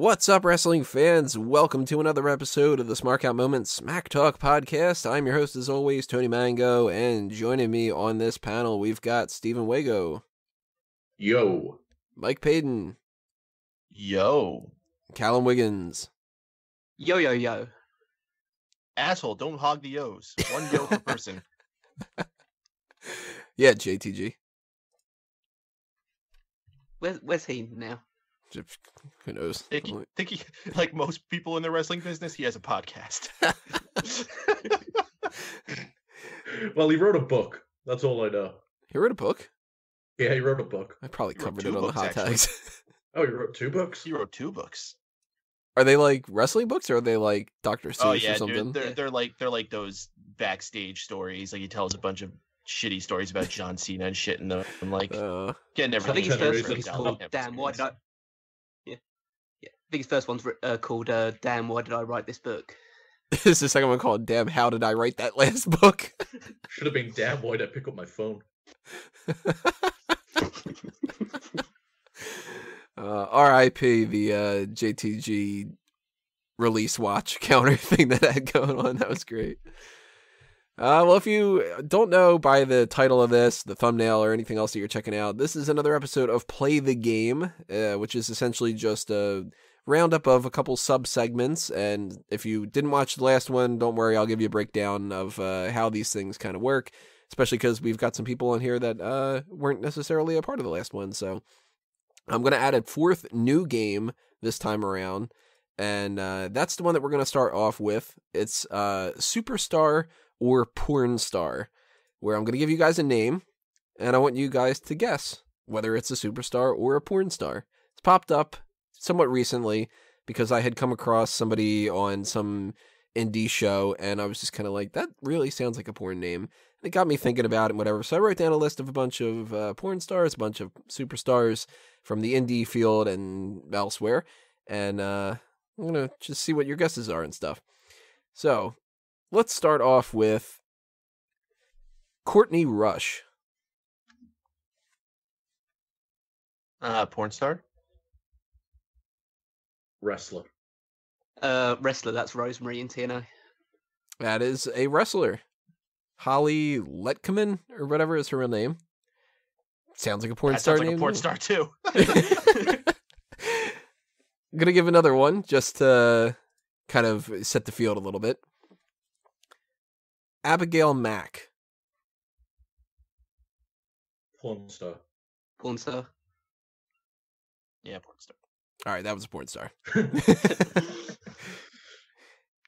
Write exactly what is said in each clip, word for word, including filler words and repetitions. What's up, wrestling fans? Welcome to another episode of the Smart Out Moment Smack Talk Podcast. I'm your host, as always, Tony Mango, and joining me on this panel, we've got Stephen Wago. Yo. Mike Paden. Yo. Callum Wiggins. Yo, yo, yo. Asshole, don't hog the yo's. One yo per person. Yeah, J T G. Where's, where's he now? Who knows? I think he, think he, like most people in the wrestling business, he has a podcast. Well, he wrote a book. That's all I know. He wrote a book? Yeah, he wrote a book. I probably he covered it on books, the hot actually. tags. Oh, he wrote two books? He wrote two books. Are they like wrestling books, or are they like Doctor Seuss oh, yeah, or something? They're, they're like they're like those backstage stories. Like he tells a bunch of shitty stories about John Cena and shit, and I'm like, uh, getting everything. I think his first called Damn, why did I? Yeah, yeah. I think his first one's uh, called uh, Damn, why did I write this book? Is the second one called Damn, how did I write that last book? Should have been Damn, why did I pick up my phone? Uh, R I P the uh, J T G release watch counter thing that I had going on. That was great. Uh, well, if you don't know by the title of this, the thumbnail, or anything else that you're checking out, this is another episode of Play the Game, uh, which is essentially just a roundup of a couple sub-segments. And if you didn't watch the last one, don't worry, I'll give you a breakdown of uh, how these things kind of work, especially because we've got some people on here that uh, weren't necessarily a part of the last one, so... I'm going to add a fourth new game this time around, and uh, that's the one that we're going to start off with. It's uh, Superstar or Porn Star, where I'm going to give you guys a name, and I want you guys to guess whether it's a superstar or a porn star. It's popped up somewhat recently because I had come across somebody on some indie show, and I was just kind of like, that really sounds like a porn name. And it got me thinking about it and whatever, so I wrote down a list of a bunch of uh, porn stars, a bunch of superstars from the indie field and elsewhere, and uh, I'm going to just see what your guesses are and stuff. So, let's start off with Courtney Rush. Uh, porn star? Wrestler. Uh, wrestler, that's Rosemary in T N A. That is a wrestler. Holly Letkeman, or whatever is her real name. Sounds like a porn that star. Sounds like name a porn star too. I'm gonna give another one just to kind of set the field a little bit. Abigail Mack. Porn star. Porn star. Yeah, porn star. All right, that was a porn star.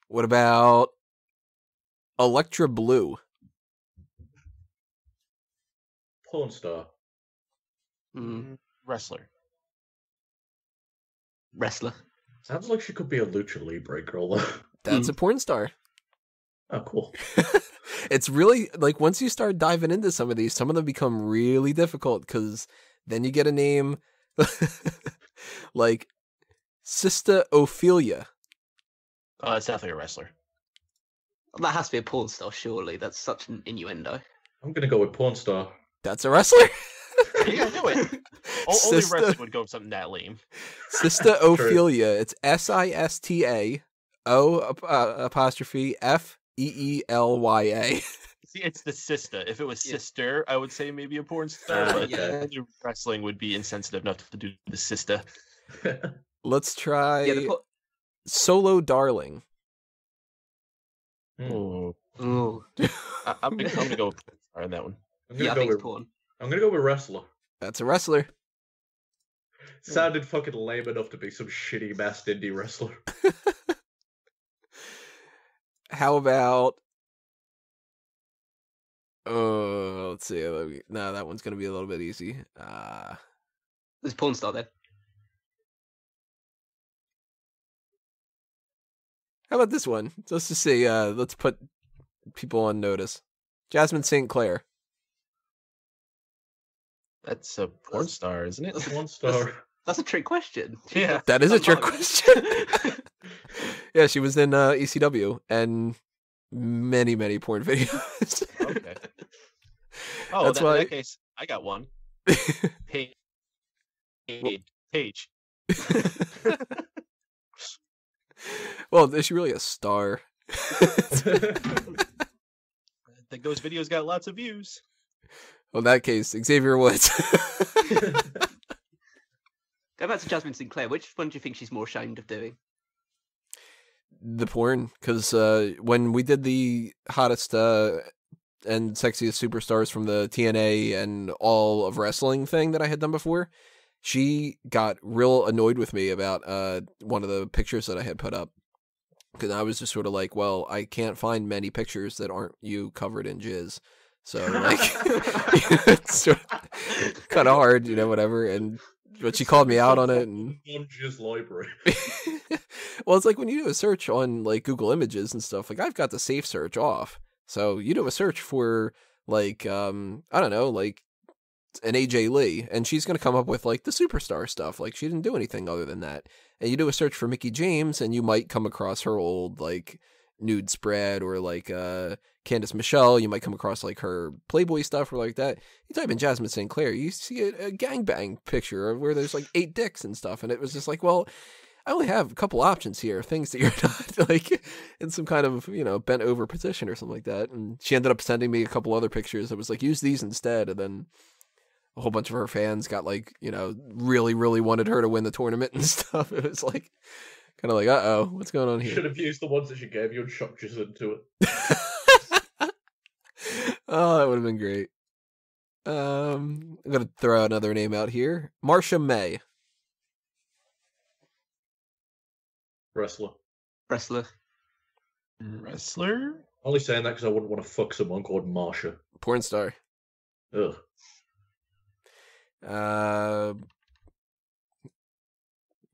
What about Electra Blue? Porn star. Mm. Wrestler. Wrestler. Sounds like she could be a Lucha Libre girl, though. That's mm. a porn star. Oh, cool. It's really, like, once you start diving into some of these, some of them become really difficult, because then you get a name like Sister Ophelia. Oh, it's definitely a wrestler. That has to be a porn star, surely. That's such an innuendo. I'm going to go with porn star. That's a wrestler? Yeah, I knew it. All, Sister... Only wrestlers would go with something that lame. Sister Ophelia. It's S I S T A O apostrophe F E E L Y A. See, it's the sister. If it was yeah. sister, I would say maybe a porn star. Uh, but yeah. Wrestling would be insensitive enough to do the sister. Let's try yeah, the... Solo Darling. Mm. Ooh. I, I'm, I'm gonna go on that one. I'm gonna, yeah, go with, porn. I'm gonna go with wrestler. That's a wrestler. Sounded fucking lame enough to be some shitty masked indie wrestler. How about? Oh, uh, let's see. No, that one's gonna be a little bit easy. Uh... There's porn star then. How about this one? Let's just see. Uh, let's put people on notice. Jasmine Sinclair. That's a porn that's, star, isn't it? That's one star. That's, that's a trick question. Yeah, that is a trick question. Yeah, she was in uh, E C W and many, many porn videos. Okay. Oh, that's that, why... in that case, I got one. Paige. Paige. Paige. Well, is she really a star? I think those videos got lots of views. Well, in that case, Xavier Woods. Go back to Jasmine Sinclair. Which one do you think she's more ashamed of doing? The porn, because uh, when we did the hottest uh, and sexiest superstars from the T N A and all of wrestling thing that I had done before, she got real annoyed with me about uh, one of the pictures that I had put up, because I was just sort of like, well, I can't find many pictures that aren't you covered in jizz. So, like, it's sort of kind of hard, you know, whatever. And but she called me out on it. And just library. Well, it's like when you do a search on like Google Images and stuff, like I've got the safe search off. So you do a search for like, um, I don't know, like an A J Lee, and she's going to come up with like the superstar stuff. Like she didn't do anything other than that. And you do a search for Mickie James and you might come across her old, like, nude spread, or like uh Candice Michelle, you might come across like her Playboy stuff or like that. You type in Jasmine Sinclair, you see a, a gangbang picture of where there's like eight dicks and stuff, and it was just like, well, I only have a couple options here, things that you're not like in some kind of, you know, bent over position or something like that. And she ended up sending me a couple other pictures that was like, use these instead. And then a whole bunch of her fans got like, you know, really really wanted her to win the tournament and stuff. It was like kind of like, uh-oh, what's going on here? You should have used the ones that she gave you and shot just into it. Oh, that would have been great. Um, I'm going to throw another name out here. Marcia May. Wrestler. Wrestler. Wrestler? Only saying that because I wouldn't want to fuck someone called Marcia. Porn star. Ugh. Uh...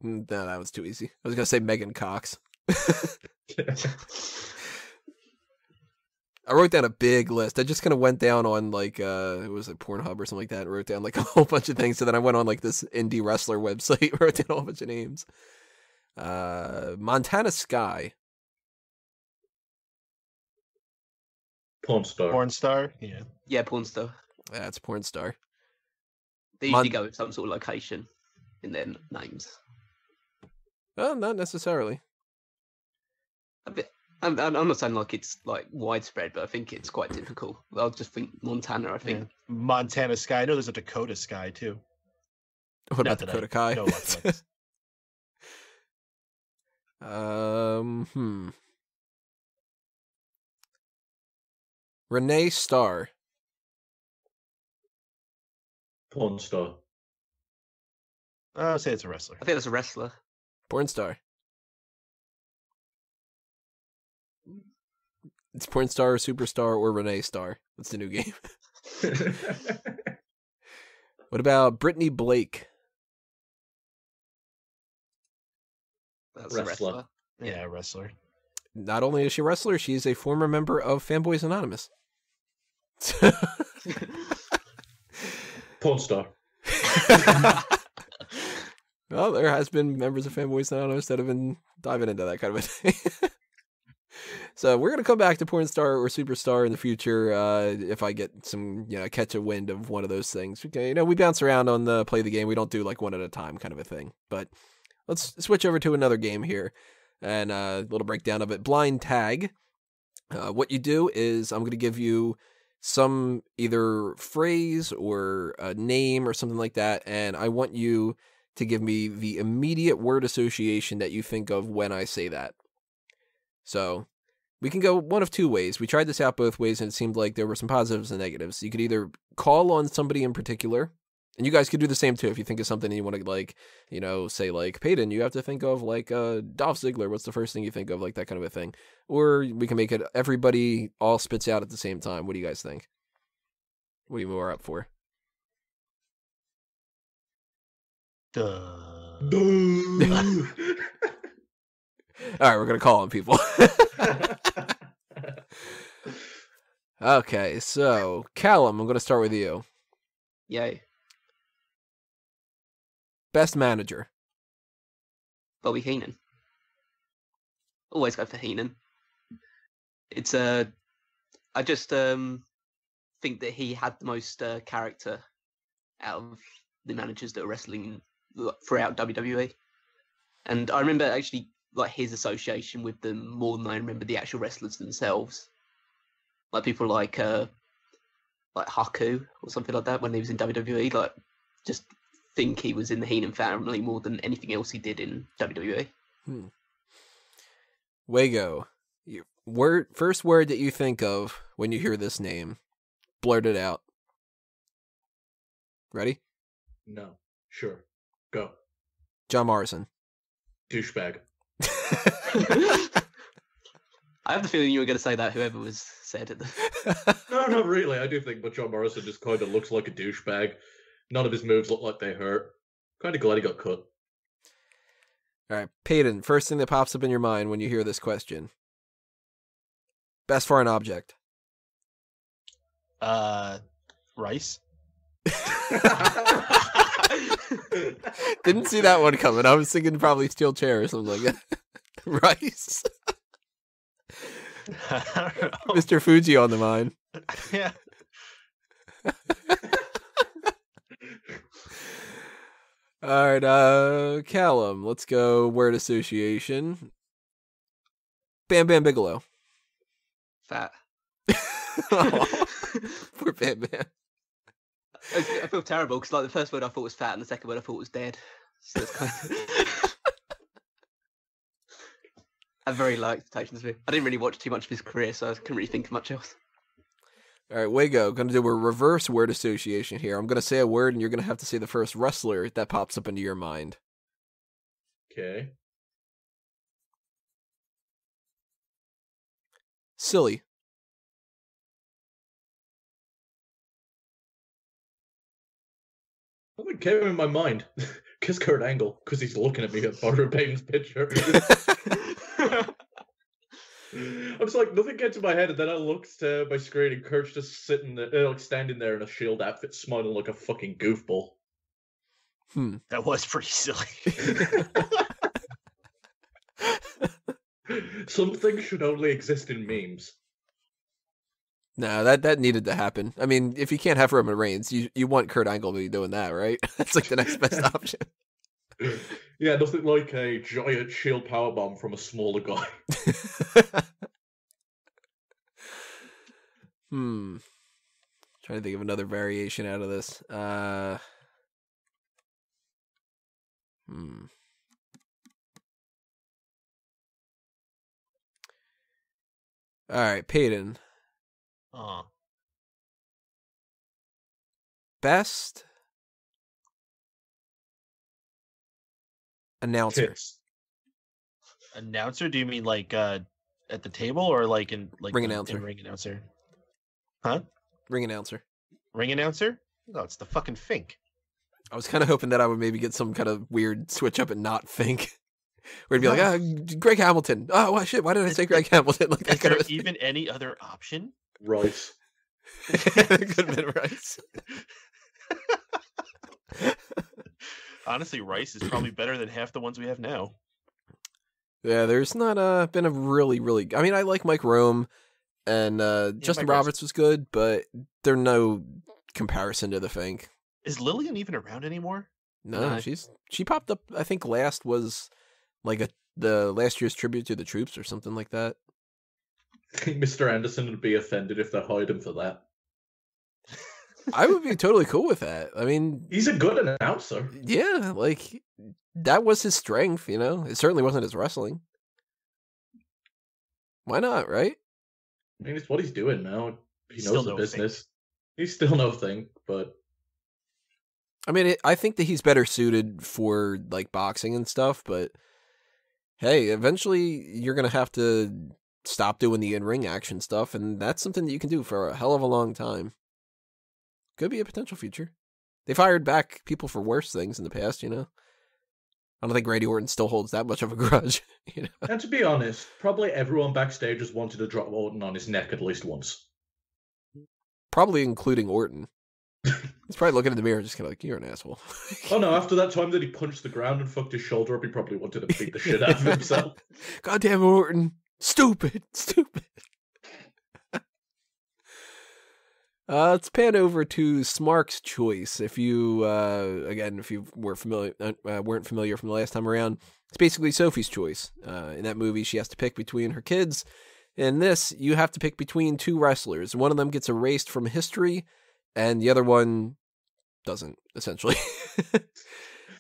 No, that was too easy. I was going to say Megan Cox. I wrote down a big list. I just kind of went down on like, uh, it was like Pornhub or something like that, and wrote down like a whole bunch of things. So then I went on like this indie wrestler website, wrote down a whole bunch of names. Uh, Montana Sky. Porn star. Porn star? Yeah. Yeah, porn star. That's porn star. They usually Mon- go with some sort of location in their names. Well, not necessarily. A bit, I'm, I'm not saying like it's like widespread, but I think it's quite difficult. I'll just think Montana, I think. Yeah. Montana Sky. I know there's a Dakota Sky, too. What not about Dakota I, Kai? No, about um, hmm. Renee Starr. Porn star. I would say it's a wrestler. I think it's a wrestler. Porn star. It's porn star, or superstar, or Renee Star. That's the new game. What about Brittany Blake? That's wrestler. A wrestler. Yeah, wrestler. Not only is she a wrestler, she is a former member of Fanboys Anonymous. Porn star. Well, there has been members of Fanboys Anonymous that have been diving into that kind of a thing. So we're going to come back to porn star or superstar in the future. Uh, if I get some, you know, catch a wind of one of those things. Okay, you know, we bounce around on the play the game. We don't do like one at a time kind of a thing. But let's switch over to another game here and a little breakdown of it. Blind tag. Uh, what you do is I'm going to give you some either phrase or a name or something like that, and I want you to give me the immediate word association that you think of when I say that. So we can go one of two ways. We tried this out both ways, and it seemed like there were some positives and negatives. You could either call on somebody in particular, and you guys could do the same too. If you think of something and you want to, like, you know, say like, Peyton, you have to think of like uh, Dolph Ziggler. What's the first thing you think of? Like that kind of a thing. Or we can make it everybody all spits out at the same time. What do you guys think? What are you more up for? Duh. Duh. All right, we're gonna call on people. Okay, so Callum, I'm gonna start with you. Yay. Best manager. Bobby Heenan. Always go for Heenan. It's a. Uh, I just um think that he had the most uh, character out of the managers that are wrestling throughout W W E. And I remember actually like his association with them more than I remember the actual wrestlers themselves. Like people like uh, like Haku or something like that when he was in W W E. Like, just think he was in the Heenan family more than anything else he did in W W E. Hmm. Wago, your word, first word that you think of when you hear this name, blurt it out. Ready? No. Sure. Go. John Morrison. Douchebag. I have the feeling you were going to say that, whoever was said at the... No, not really. I do think but John Morrison just kind of looks like a douchebag. None of his moves look like they hurt. Kind of glad he got cut. All right, Peyton, first thing that pops up in your mind when you hear this question. Best foreign object. Uh, rice. Didn't see that one coming. I was thinking probably steel chair or something like that. Rice. I don't know. Mister Fuji on the mind. Yeah. All right, uh, Callum, let's go word association. Bam Bam Bigelow. Fat. Oh, poor Bam Bam. I feel terrible because like the first word I thought was fat and the second word I thought was dead. So it's kind of... I very low expectations of him. I didn't really watch too much of his career, so I couldn't really think of much else. All right, Wago, going to do a reverse word association here. I'm going to say a word, and you're going to have to say the first wrestler that pops up into your mind. Okay. Silly. What came in my mind? Because Kurt Angle, because he's looking at me at Barbara Payton's picture. I was like, nothing gets in my head, and then I looked at my screen, and Kurt's just sitting there, like standing there in a Shield outfit, smiling like a fucking goofball. Hmm, that was pretty silly. Something should only exist in memes. No, that that needed to happen. I mean, if you can't have Roman Reigns, you you want Kurt Angle to be doing that, right? That's like the next best option. Yeah, nothing like a giant shield powerbomb from a smaller guy. hmm. I'm trying to think of another variation out of this. Uh. Hmm. All right, Peyton. Uh. Best announcer. Tits. Announcer? Do you mean like uh, at the table or like in like ring announcer? In ring announcer. Huh? Ring announcer. Ring announcer? No, it's the fucking Fink. I was kind of hoping that I would maybe get some kind of weird switch up and not Fink. We'd be no. like, oh, Greg Hamilton. Oh, well, shit! Why did I say Greg Hamilton? Like, is there kind of even any other option? Rice. It could have been rice. Honestly, rice is probably better than half the ones we have now. Yeah, there's not uh, been a really, really... I mean, I like Mike Rome, and uh, yeah, Justin Mike Roberts was good, but they're no comparison to the Fink. Is Lillian even around anymore? No, uh, she's she popped up, I think last was like a, the last year's tribute to the troops or something like that. I think Mister Anderson would be offended if they hired him for that. I would be totally cool with that. I mean, he's a good announcer. Yeah, like that was his strength, you know. It certainly wasn't his wrestling. Why not, right? I mean, it's what he's doing now. He knows the business. He's still no thing, but I mean, it, I think that he's better suited for like boxing and stuff, but hey, eventually you're going to have to stop doing the in-ring action stuff, and that's something that you can do for a hell of a long time. Could be a potential future. They've hired back people for worse things in the past, you know? I don't think Randy Orton still holds that much of a grudge. You know? And to be honest, probably everyone backstage has wanted to drop Orton on his neck at least once. Probably including Orton. He's probably looking in the mirror and just kind of like, you're an asshole. Oh no, after that time that he punched the ground and fucked his shoulder up, he probably wanted to beat the shit out of himself. Goddamn Orton. Stupid. Stupid. Uh, let's pan over to Smark's Choice. If you, uh, again, if you were familiar, uh, weren't familiar from the last time around, it's basically Sophie's Choice. Uh, in that movie, she has to pick between her kids. In this, you have to pick between two wrestlers. One of them gets erased from history, and the other one doesn't, essentially.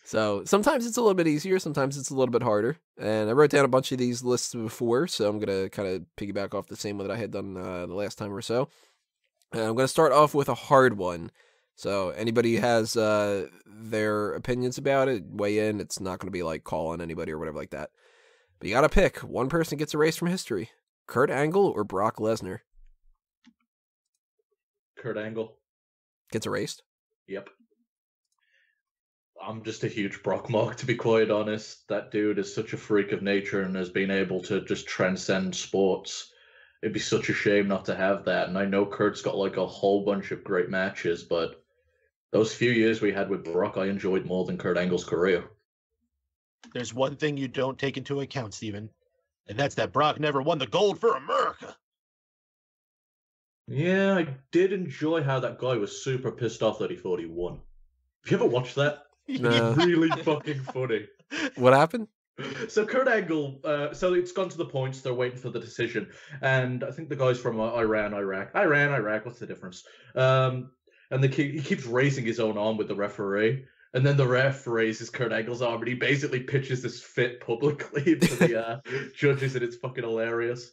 So sometimes it's a little bit easier, sometimes it's a little bit harder. And I wrote down a bunch of these lists before, so I'm going to kind of piggyback off the same one that I had done uh, the last time or so. And I'm going to start off with a hard one. So anybody has uh, their opinions about it, weigh in. It's not going to be like calling anybody or whatever like that. But you got to pick. One person gets erased from history. Kurt Angle or Brock Lesnar? Kurt Angle. Gets erased? Yep. I'm just a huge Brock mark, to be quite honest. That dude is such a freak of nature and has been able to just transcend sports. It'd be such a shame not to have that. And I know Kurt's got like a whole bunch of great matches, but those few years we had with Brock, I enjoyed more than Kurt Angle's career. There's one thing you don't take into account, Stephen, and that's that Brock never won the gold for America. Yeah, I did enjoy how that guy was super pissed off that he thought he won. Have you ever watched that? No. It's really fucking funny. What happened? So Kurt Angle, uh, so it's gone to the points, they're waiting for the decision. And I think the guy's from Iran, Iraq. Iran, Iraq, what's the difference? Um, and the he keeps raising his own arm with the referee. And then the ref raises Kurt Angle's arm, and he basically pitches this fit publicly to the uh, judges, and it's fucking hilarious.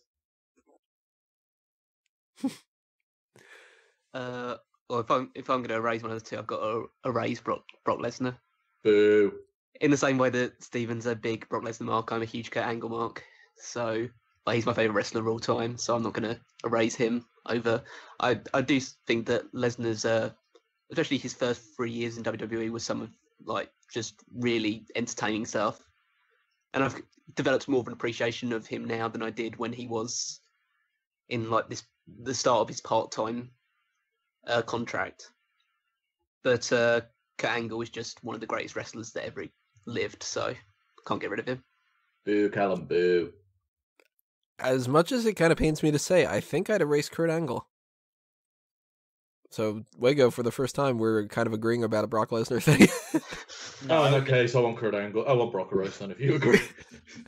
Uh, well, if I'm, if I'm going to erase one of the two, I've got to erase Brock, Brock Lesnar. Boo. In the same way that Steven's a big Brock Lesnar mark, I'm a huge Kurt Angle mark. So, like, he's my favourite wrestler of all time, so I'm not going to erase him over... I I do think that Lesnar's, uh, especially his first three years in W W E, was some of, like, just really entertaining stuff. And I've developed more of an appreciation of him now than I did when he was in, like, this the start of his part-time uh, contract. But uh, Kurt Angle is just one of the greatest wrestlers that ever lived, so can't get rid of him. Boo, Callum, boo. As much as it kind of pains me to say, I think I'd erase Kurt Angle. So, Wago, for the first time, we're kind of agreeing about a Brock Lesnar thing. Oh, in that case, I want Kurt Angle. I want Brock erased, then, if you agree.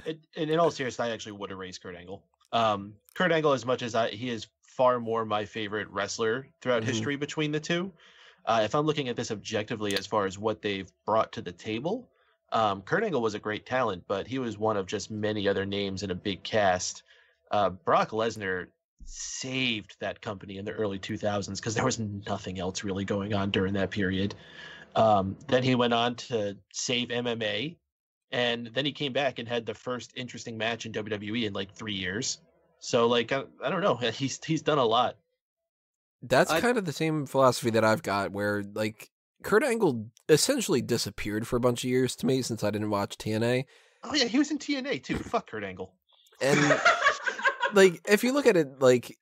And in, in all seriousness, I actually would erase Kurt Angle. Um, Kurt Angle, as much as I, he is far more my favorite wrestler throughout mm-hmm. history between the two. Uh, if I'm looking at this objectively as far as what they've brought to the table, um, Kurt Angle was a great talent, but he was one of just many other names in a big cast. Uh, Brock Lesnar saved that company in the early two thousands because there was nothing else really going on during that period. Um, then he went on to save M M A, and then he came back and had the first interesting match in W W E in like three years. So, like, I, I don't know. He's, he's done a lot. That's I, kind of the same philosophy that I've got, where, like, Kurt Angle essentially disappeared for a bunch of years to me since I didn't watch T N A. Oh, yeah, he was in T N A, too. Fuck Kurt Angle. And, like, if you look at it, like,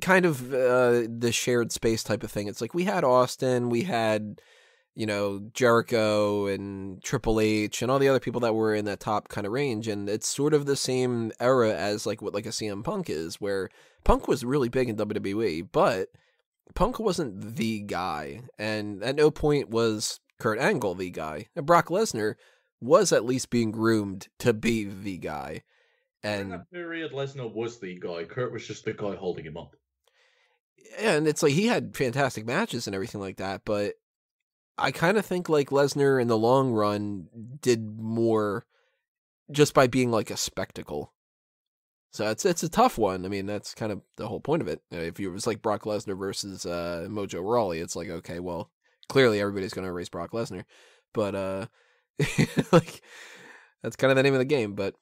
kind of uh, the shared space type of thing, it's like we had Austin, we had, you know, Jericho and Triple H and all the other people that were in that top kind of range, and it's sort of the same era as, like, what, like, a C M Punk is, where Punk was really big in W W E, but Punk wasn't the guy, and at no point was Kurt Angle the guy. And Brock Lesnar was at least being groomed to be the guy. And in that period, Lesnar was the guy. Kurt was just the guy holding him up. Yeah, and it's like he had fantastic matches and everything like that, but I kind of think, like, Lesnar in the long run did more just by being like a spectacle. So it's it's a tough one. I mean, that's kind of the whole point of it. If it was like Brock Lesnar versus uh, Mojo Rawley, it's like, okay, well, clearly everybody's going to erase Brock Lesnar. But uh, like, that's kind of the name of the game. But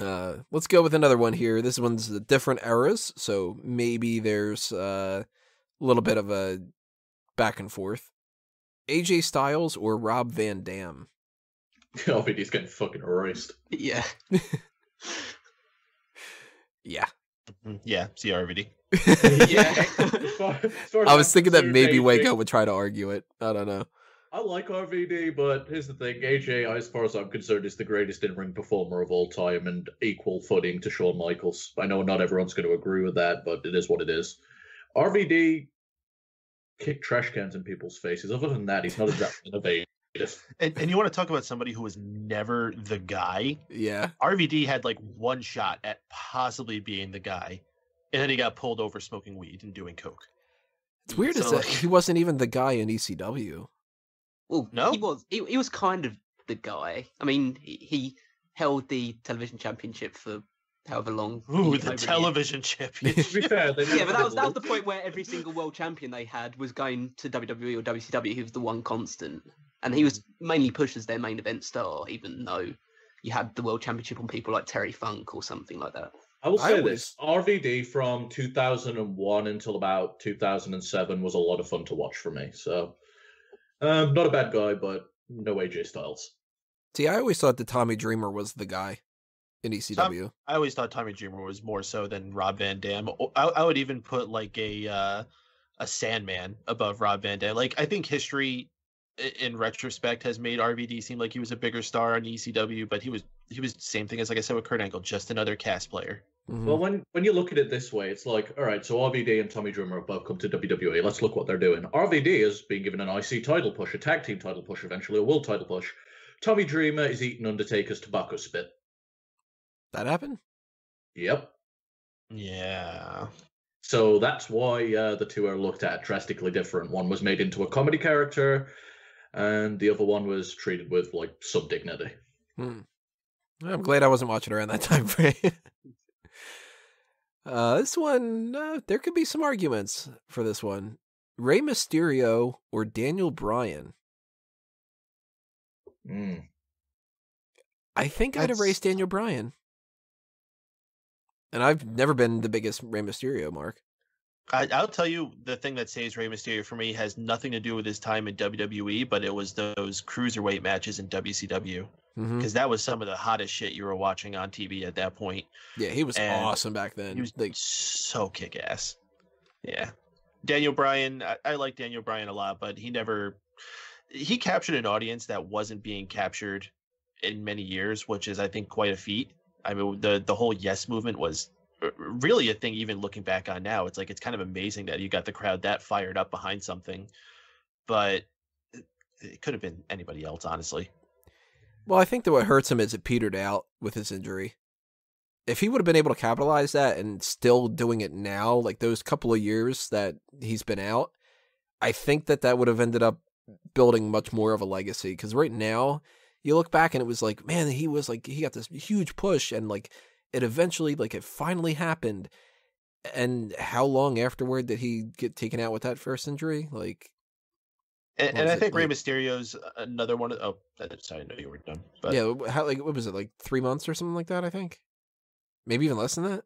uh, let's go with another one here. This one's the different eras, so maybe there's uh, a little bit of a back and forth. A J Styles or Rob Van Dam? I think he's getting fucking erased. Yeah. Yeah. Yeah, C R V D. Yeah. I was thinking that maybe Waco would try to argue it. I don't know. I like R V D, but here's the thing. A J, as far as I'm concerned, is the greatest in-ring performer of all time and equal footing to Shawn Michaels. I know not everyone's going to agree with that, but it is what it is. R V D kick trash cans in people's faces. Other than that, he's not exactly innovative. And, and you want to talk about somebody who was never the guy? Yeah. R V D had like one shot at possibly being the guy, and then he got pulled over smoking weed and doing coke. It's weird so, as like, he wasn't even the guy in E C W. Well, no, he was. He, he was kind of the guy. I mean, he, he held the television championship for however long. Ooh, the television championship. To be fair, they yeah, but that was, that was the point where every single world champion they had was going to W W E or W C W. He was the one constant. And he was mainly pushed as their main event star, even though you had the world championship on people like Terry Funk or something like that. I will say I this. Was... R V D from two thousand one until about two thousand seven was a lot of fun to watch for me. So, um, not a bad guy, but no A J Styles. See, I always thought that Tommy Dreamer was the guy in E C W. Tom, I always thought Tommy Dreamer was more so than Rob Van Dam. I, I would even put like a, uh, a Sandman above Rob Van Dam. Like, I think history... in retrospect has made R V D seem like he was a bigger star on E C W, but he was he was the same thing as, like I said, with Kurt Angle, just another cast player. Mm-hmm. Well, when, when you look at it this way, it's like, all right, so R V D and Tommy Dreamer have both come to W W E. Let's look what they're doing. R V D is being given an I C title push, a tag team title push eventually, a world title push. Tommy Dreamer is eating Undertaker's tobacco spit. That happened? Yep. Yeah. So that's why uh, the two are looked at drastically different. One was made into a comedy character, and the other one was treated with, like, some dignity. Hmm. I'm glad I wasn't watching around that time frame. uh, this one, uh, there could be some arguments for this one. Rey Mysterio or Daniel Bryan? Hmm. I think That's... I'd erase Daniel Bryan. And I've never been the biggest Rey Mysterio, Mark. I, I'll tell you, the thing that saves Rey Mysterio for me has nothing to do with his time in W W E, but it was those cruiserweight matches in W C W. Because mm-hmm. that was some of the hottest shit you were watching on T V at that point. Yeah, he was and awesome back then. He was like, so kick-ass. Yeah. Daniel Bryan, I, I like Daniel Bryan a lot, but he never... He captured an audience that wasn't being captured in many years, which is, I think, quite a feat. I mean, the, the whole yes movement was... really a thing even looking back on now. It's like, it's kind of amazing that you got the crowd that fired up behind something, but it, it could have been anybody else, honestly. Well, I think that what hurts him is it petered out with his injury. If he would have been able to capitalize that and still doing it now, like those couple of years that he's been out, I think that that would have ended up building much more of a legacy. Because right now you look back and it was like, man, he was like, he got this huge push and like, it eventually, like, it finally happened. And how long afterward did he get taken out with that first injury? Like, and, and I think Rey Mysterio's another one. Of, oh, sorry, I know you were done. But yeah, how, like, what was it, like three months or something like that? I think maybe even less than that.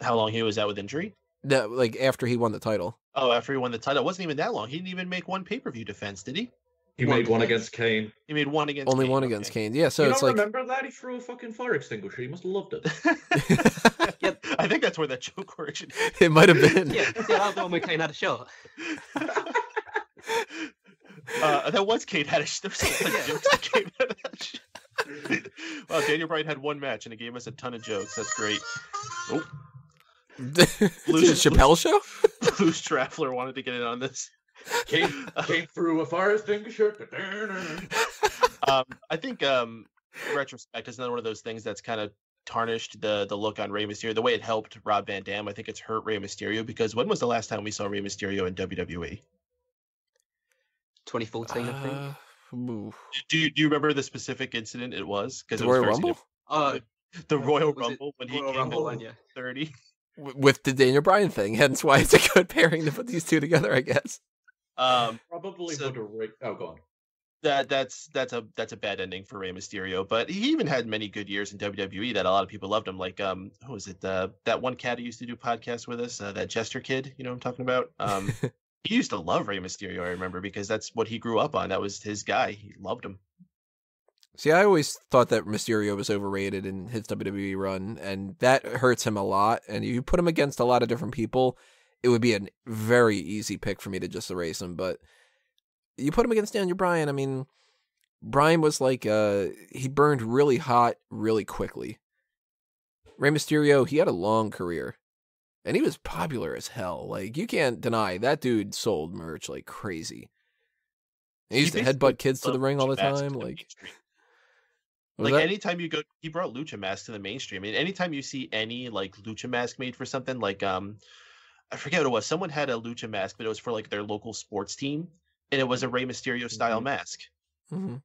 How long he was out with injury? No, like after he won the title. Oh, after he won the title, it wasn't even that long. He didn't even make one pay per view defense, did he? He one made defense. one against Kane. He made one against Only Kane. Only one against okay. Kane. Yeah, so you it's don't like... remember that? He threw a fucking fire extinguisher. He must have loved it. Yeah, I think that's where that joke originated. It might have been. Yeah, yeah, that was the one where Kane had a shot. uh, that was Kane had a shot. There was a yeah. jokes that Kane had a shot. Wow, Daniel Bryan had one match, and it gave us a ton of jokes. That's great. Oh. Lose Chappelle show? Blues Traveler wanted to get in on this. Came, came through a fire extinguisher. um, I think um, retrospect is another one of those things that's kind of tarnished the the look on Rey Mysterio. The way it helped Rob Van Dam, I think it's hurt Rey Mysterio, because when was the last time we saw Rey Mysterio in W W E? twenty fourteen, uh, I think. Oof. Do you, do you remember the specific incident it was? Because it was Royal Rumble? Uh, the Royal Rumble when Royal he came Rumble, in yeah. thirty. With the Daniel Bryan thing, hence why it's a good pairing to put these two together, I guess. Um, Probably so, would have rigged. Oh, go on. That that's that's a that's a bad ending for Rey Mysterio. But he even had many good years in W W E that a lot of people loved him. Like um, who was it? Uh, that one cat who used to do podcasts with us, uh, that Jester kid. You know what I'm talking about? Um, he used to love Rey Mysterio. I remember, because that's what he grew up on. That was his guy. He loved him. See, I always thought that Mysterio was overrated in his W W E run, and that hurts him a lot. And you put him against a lot of different people, it would be a very easy pick for me to just erase him. But you put him against Daniel Bryan. I mean, Bryan was like, uh, he burned really hot really quickly. Rey Mysterio, he had a long career. And he was popular as hell. Like, you can't deny that dude sold merch like crazy. He, he used to headbutt kids to the ring all the time. Like, like that? Anytime you go, he brought lucha masks to the mainstream. I mean, anytime you see any like lucha mask made for something, like um, I forget what it was. Someone had a lucha mask, but it was for like their local sports team, and it was a Rey Mysterio style mm-hmm. mask. Mm-hmm.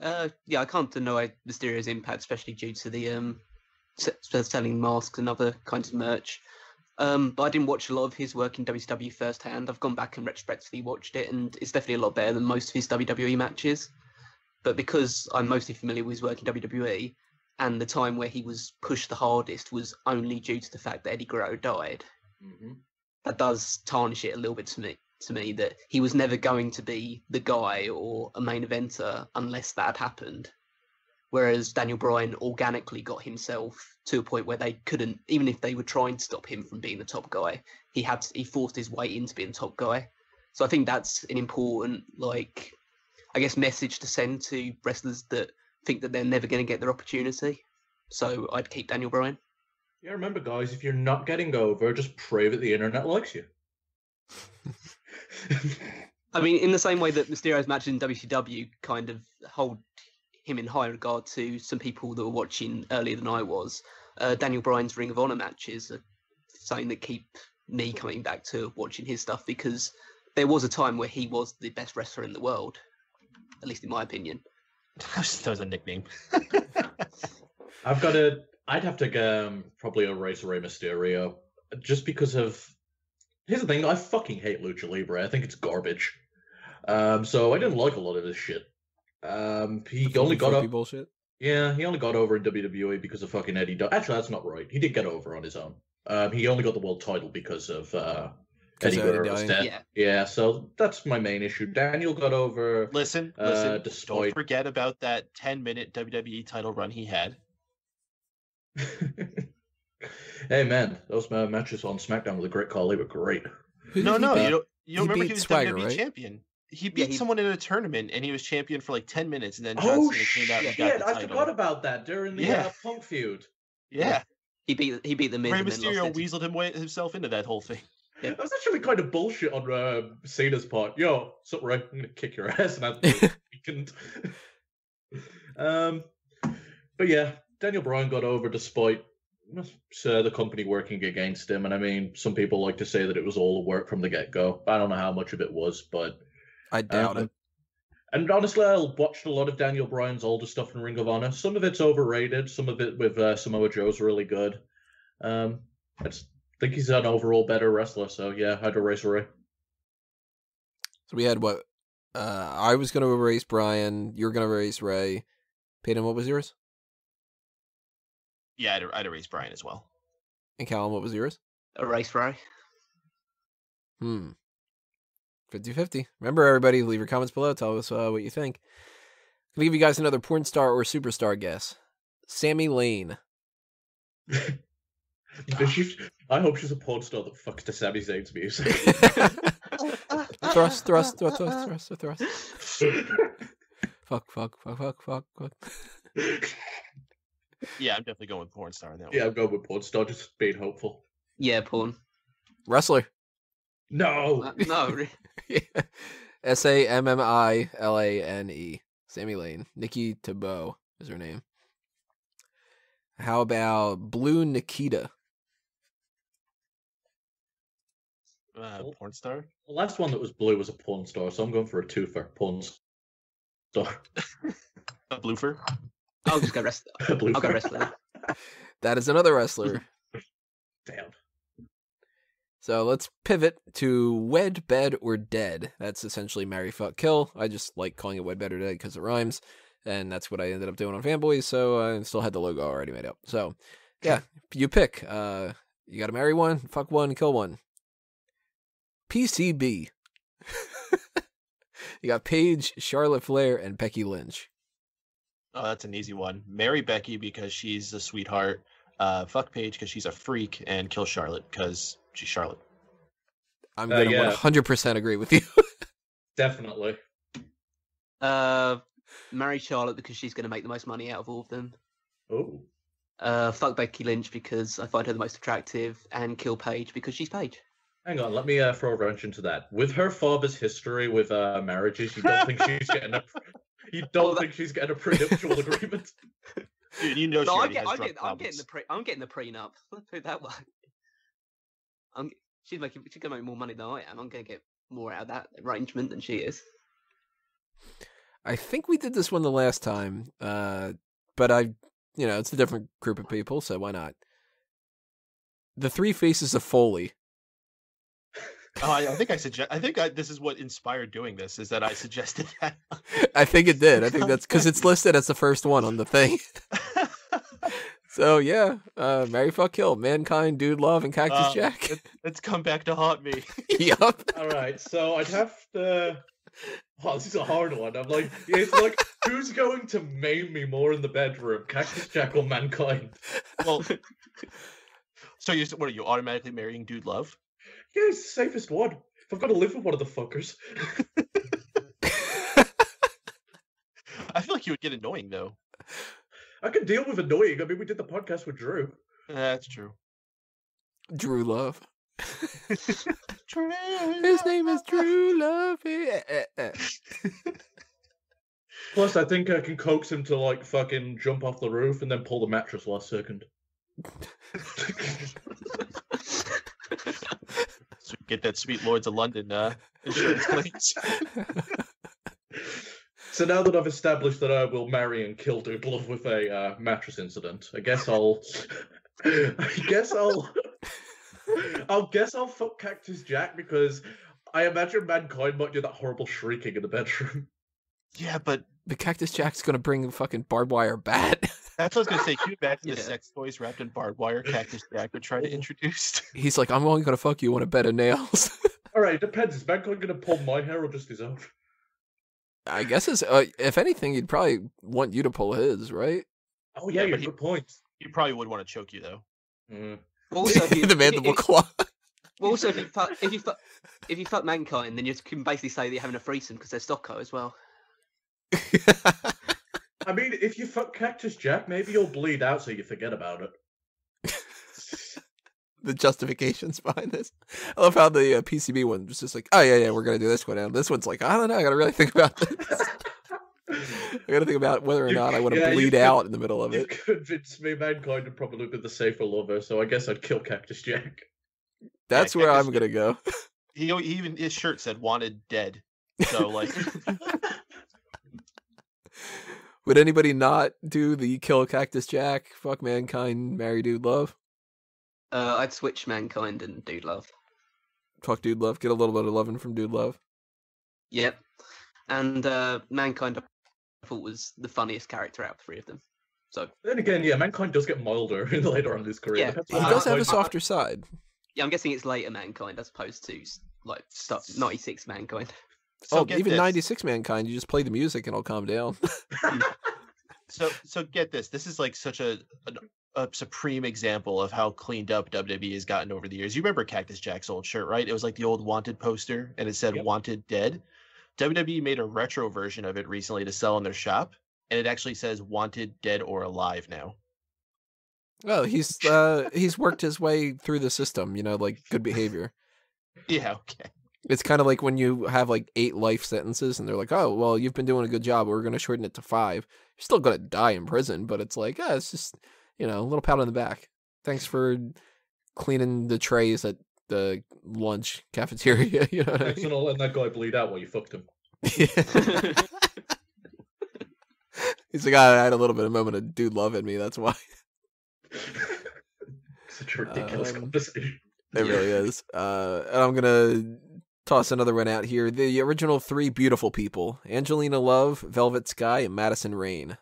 Uh, yeah, I can't deny Mysterio's impact, especially due to the um, selling masks and other kinds of merch. Um, but I didn't watch a lot of his work in W C W firsthand. I've gone back and retrospectively watched it, and it's definitely a lot better than most of his W W E matches. But because I'm mostly familiar with his work in W W E, and the time where he was pushed the hardest was only due to the fact that Eddie Guerrero died, mm-hmm. that does tarnish it a little bit to me. To me, that he was never going to be the guy or a main eventer unless that had happened. Whereas Daniel Bryan organically got himself to a point where they couldn't, even if they were trying to stop him from being the top guy, he had to, he forced his way into being the top guy. So I think that's an important, like, I guess, message to send to wrestlers that think that they're never going to get their opportunity. So I'd keep Daniel Bryan. Yeah, remember, guys, if you're not getting over, just pray that the internet likes you. I mean, in the same way that Mysterio's matches in W C W kind of hold him in high regard to some people that were watching earlier than I was, uh, Daniel Bryan's Ring of Honor matches are something that keep me coming back to watching his stuff, because there was a time where he was the best wrestler in the world, at least in my opinion. That was a nickname. I've got a I'd have to um, probably erase Rey Mysterio just because of here's the thing, I fucking hate Lucha Libre. I think it's garbage. Um, so I didn't like a lot of this shit. Um, he That's only got up... bullshit. Yeah, he only got over in W W E because of fucking Eddie. Do- Actually, that's not right. He did get over on his own. Um, he only got the world title because of uh, Eddie Guerrero's death. Yeah. yeah, so that's my main issue. Daniel got over. Listen, uh, listen. Despite... Don't forget about that ten minute W W E title run he had. Hey man, those uh, matches on SmackDown with the Great Khali were great. No, no, you don't, you don't he remember he was Swagger, W W E right? champion. He beat yeah, he... someone in a tournament, and he was champion for like ten minutes, and then John oh, Cena came out and got the title. I forgot about that during the yeah. uh, Punk feud. Yeah, he beat he beat the Miz. Rey Mysterio weaseled him way, himself into that whole thing. Yeah. That was actually kind of bullshit on uh, Cena's part. Yo, so right, I'm gonna kick your ass, and I couldn't. um, but yeah, Daniel Bryan got over despite. So the company working against him, and I mean, some people like to say that it was all work from the get-go. I don't know how much of it was, but I doubt um, it. And honestly, I watched a lot of Daniel Bryan's older stuff in Ring of Honor. Some of it's overrated. Some of it with uh, Samoa Joe's really good. Um, I just think he's an overall better wrestler. So yeah, I'd erase Ray. So we had what? Uh, I was going to erase Bryan. You're going to erase Ray. Peyton, what was yours? Yeah, I'd, I'd erase Bryan as well. And Callum, what was yours? Erase Ray. Hmm. fifty fifty. Remember, everybody, leave your comments below. Tell us uh, what you think. I'm going to give you guys another porn star or superstar guess. Sami Lane. she's, I hope she's a porn star that fucks to Sami Zayn's music. thrust, thrust, thrust, thrust, thrust, thrust. fuck, fuck, fuck, fuck, fuck, fuck. Yeah, I'm definitely going with porn star. That yeah, way. I'm going with porn star, just being hopeful. Yeah, porn. Wrestler. No. Uh, no. S A M M I L A N E. Sami Lane. Nikki Tebow is her name. How about Blue Nikita? Uh, porn star? The last one that was blue was a porn star, so I'm going for a twofer. Porn star. A bloofer? I'll just go wrestler. I'll go wrestler. That is another wrestler. Damn. So let's pivot to Wed, Bed, or Dead. That's essentially marry, fuck, kill. I just like calling it Wed, Bed, or Dead because it rhymes, and that's what I ended up doing on Fanboys, so I still had the logo already made up. So, yeah, you pick. Uh, you gotta marry one, fuck one, kill one. P C B. You got Paige, Charlotte Flair, and Becky Lynch. Oh, that's an easy one. Marry Becky because she's a sweetheart. Uh, fuck Paige because she's a freak, and kill Charlotte because she's Charlotte. I'm going to uh, yeah. one hundred percent agree with you. Definitely. Uh, marry Charlotte because she's going to make the most money out of all of them. Oh. uh, fuck Becky Lynch because I find her the most attractive, and kill Paige because she's Paige. Hang on, let me uh, throw a wrench into that. With her father's history with uh, marriages, you don't think she's getting a you don't think she's getting a prenuptial agreement? Dude, you know, no, she I'm, get, I'm, getting, I'm getting the pre, I'm getting the prenup. Let's put it that way. I'm she's making she's gonna make more money than I am. I'm gonna get more out of that arrangement than she is. I think we did this one the last time, uh, but I, you know, it's a different group of people, so why not? The three faces of Foley. Oh, I, I think I suggest. I think I, this is what inspired doing this. Is that I suggested that? I think it did. I think that's because it's listed as the first one on the thing. So yeah, uh, marry, fuck, kill, Mankind, Dude Love, and Cactus uh, Jack. It, it's come back to haunt me. Yup. All right, so I'd have to. Oh, this is a hard one. I'm like, it's like, who's going to maim me more in the bedroom, Cactus Jack or Mankind? Well, so you what are you automatically marrying Dude Love? Yeah, it's the safest one. If I've got to live with one of the fuckers. I feel like you would get annoying, though. I can deal with annoying. I mean, we did the podcast with Drew. Uh, that's true. Drew Love. Drew His name is Drew Love. Plus, I think I can coax him to, like, fucking jump off the roof and then pull the mattress last second. So get that sweet Lords of London uh, insurance claims. So now that I've established that I will marry and kill Dude Love with a uh, mattress incident, I guess I'll. I guess I'll. I'll guess I'll fuck Cactus Jack because I imagine Mankind might do that horrible shrieking in the bedroom. Yeah, but the Cactus Jack's gonna bring a fucking barbed wire bat. That's what I was going to say. You imagine yeah. the sex toys wrapped in barbed wire Cactus Jack would try to introduce. He's like, I'm only going to fuck you on a bed of nails. All right, it depends. Is Mankind going to pull my hair or just his own? I guess it's, uh, if anything, he'd probably want you to pull his, right? Oh, yeah, yeah good he, point. He probably would want to choke you, though. Mm. Also, if you, the mandible claw. Well, also, if you, fuck, if, you fuck, if you fuck Mankind, then you can basically say that you're having a threesome because they're stocko as well. I mean, if you fuck Cactus Jack, maybe you'll bleed out so you forget about it. The justifications behind this. I love how the uh, P C B one was just like, oh, yeah, yeah, we're going to do this one. And this one's like, I don't know. I got to really think about this. I got to think about whether or not I want to yeah, bleed out in the middle of it. You convinced me Mankind would probably be the safer lover, so I guess I'd kill Cactus Jack. That's yeah, where Cactus I'm going to go. He, he even his shirt said, wanted dead. So, like... Would anybody not do the kill Cactus Jack, fuck Mankind, marry Dude Love? Uh, I'd switch Mankind and Dude Love. Fuck Dude Love, get a little bit of loving from Dude Love. Yep. And uh, Mankind, I thought, was the funniest character out of the three of them. So then again, yeah, Mankind does get milder later on in his career. Yeah. He does have a softer side. Yeah, I'm guessing it's later Mankind as opposed to like ninety-six Mankind. So oh, even this. ninety-six Mankind, you just play the music and it'll calm down. so so get this. This is like such a, a a supreme example of how cleaned up W W E has gotten over the years. You remember Cactus Jack's old shirt, right? It was like the old Wanted poster, and it said yep. Wanted Dead. W W E made a retro version of it recently to sell in their shop, and it actually says Wanted Dead or Alive now. Oh, he's uh, he's worked his way through the system, you know, like good behavior. Yeah, okay. It's kind of like when you have like eight life sentences and they're like, oh, well, you've been doing a good job. We're going to shorten it to five. You're still going to die in prison, but it's like, oh, it's just, you know, a little pat on the back. Thanks for cleaning the trays at the lunch cafeteria. You know what I mean? And I'll let that guy bleed out while you fucked him. He's like, I had a little bit of moment of dude love in me. That's why. Such a ridiculous um, conversation. It yeah. really is. Uh, and I'm going to... toss another one out here. The original three beautiful people: Angelina Love, Velvet Sky, and Madison Rayne.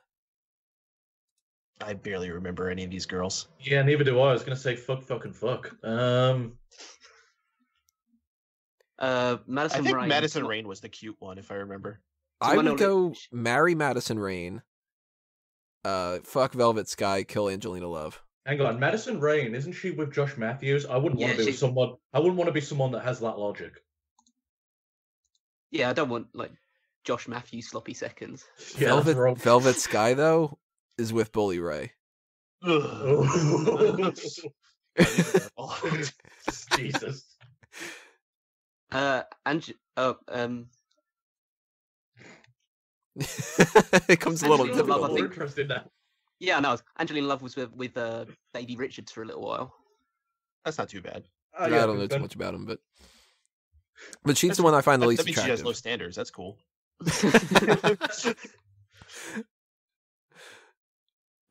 I barely remember any of these girls. Yeah, neither do I. I was gonna say fuck, fucking fuck. Um, uh, Madison. I think Ryan Madison was... Rayne was the cute one, if I remember. I would go marry Madison Rayne. Uh, fuck Velvet Sky, kill Angelina Love. Hang on, Madison Rayne, isn't she with Josh Matthews? I wouldn't want to yeah, be she... with someone. I wouldn't want to be someone that has that logic. Yeah, I don't want, like, Josh Matthews sloppy seconds. Yeah, Velvet, Velvet Sky, though, is with Bully Ray. Jesus. Uh, and oh, um, it comes a little difficult. Love, I think. Interested now. Yeah, no, Angelina Love was with with uh, Davey Richards for a little while. That's not too bad. Uh, yeah, I don't know too much about him, but but she's that's, the one I find the least attractive. She has low standards. That's cool.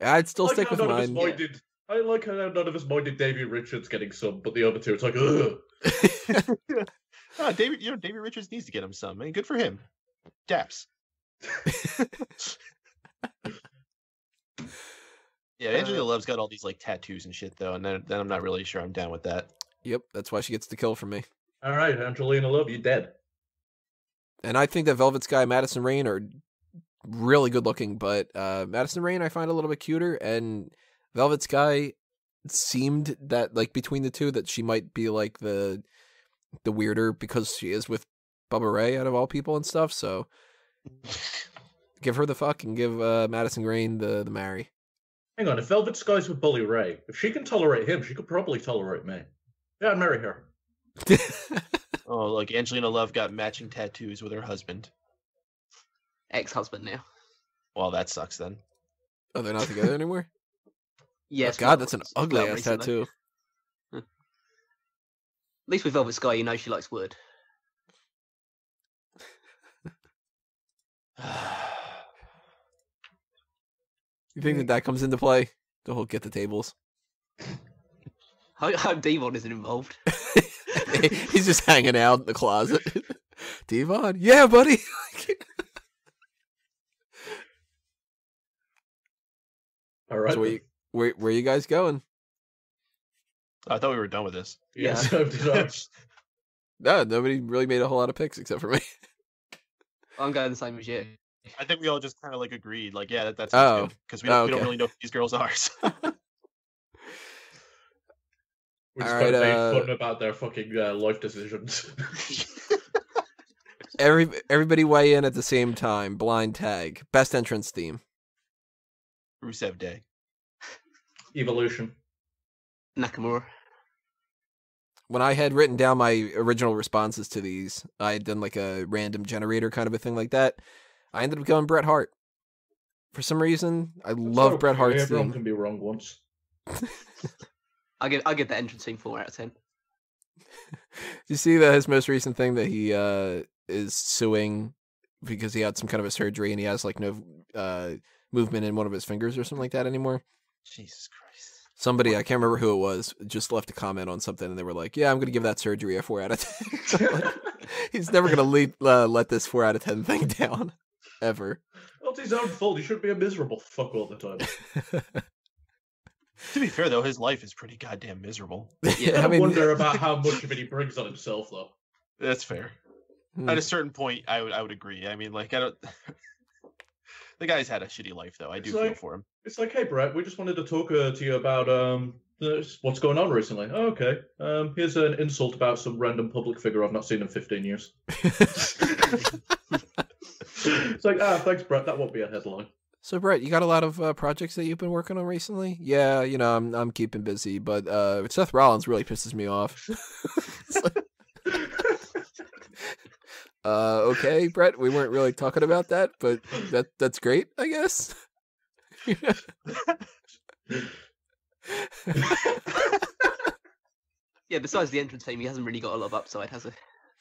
I'd still like stick with mine. Minded, yeah. I like how none of us minded Davey Richards getting some, but the other two, it's like, ugh. No, Davey, you know, Davey Richards needs to get him some, man. Good for him. Daps. Yeah, Angelina uh, Love's got all these like tattoos and shit though, and then, then I'm not really sure I'm down with that. Yep, that's why she gets the kill from me. All right, Angelina Love, you dead. And I think that Velvet Sky and Madison Rayne are really good looking, but uh, Madison Rayne I find a little bit cuter, and Velvet Sky seemed that like between the two that she might be like the the weirder because she is with Bubba Ray out of all people and stuff. So give her the fuck and give uh, Madison Rayne the the marry. Hang on, if Velvet Sky's with Bully Ray, if she can tolerate him, she could probably tolerate me. Yeah, I'd marry her. Oh, like Angelina Love got matching tattoos with her husband. Ex-husband now. Well, that sucks then. Oh, they're not together anymore? Yes. Oh, God, that's an ugly-ass tattoo. At least with Velvet Sky, you know she likes wood. You think that that comes into play? The whole get the tables. I hope Devon isn't involved. He's just hanging out in the closet. Devon, yeah, buddy. All right. So where, you, where, where are you guys going? I thought we were done with this. Yeah. So did I. No, nobody really made a whole lot of picks except for me. I'm going the same as you. I think we all just kind of like agreed, like, yeah, that, that's oh. good because we, oh, okay. we don't really know who these girls are. So. We just right, made uh... fun about their fucking uh, life decisions. Every everybody weigh in at the same time. Blind tag, best entrance theme. Rusev Day, Evolution, Nakamura. When I had written down my original responses to these, I had done like a random generator kind of a thing like that. I ended up going Bret Hart. For some reason, I it's love okay. Bret Hart's Everyone theme. Can be wrong once. I get, I get the entrance theme four out of ten. You see that his most recent thing that he uh, is suing because he had some kind of a surgery and he has like no uh, movement in one of his fingers or something like that anymore. Jesus Christ! Somebody I can't remember who it was just left a comment on something and they were like, "Yeah, I'm going to give that surgery a four out of ten." Like, he's never going to leave, uh, let this four out of ten thing down. Ever. Well, it's his own fault. He shouldn't be a miserable fuck all the time. To be fair, though, his life is pretty goddamn miserable. Yeah, I, I mean... wonder about how much of it he brings on himself, though. That's fair. Hmm. At a certain point, I would I would agree. I mean, like, I don't... The guy's had a shitty life, though. I do like, feel for him. It's like, hey, Brett, we just wanted to talk uh, to you about um what's going on recently. Oh, okay. Um, here's an insult about some random public figure I've not seen in fifteen years. It's like, ah, thanks, Brett. That won't be a headline. So, Brett, you got a lot of uh, projects that you've been working on recently? Yeah, you know, I'm I'm keeping busy, but uh, Seth Rollins really pisses me off. Like... uh, okay, Brett, we weren't really talking about that, but that that's great, I guess. Yeah, besides the entrance theme, he hasn't really got a lot of upside, has he?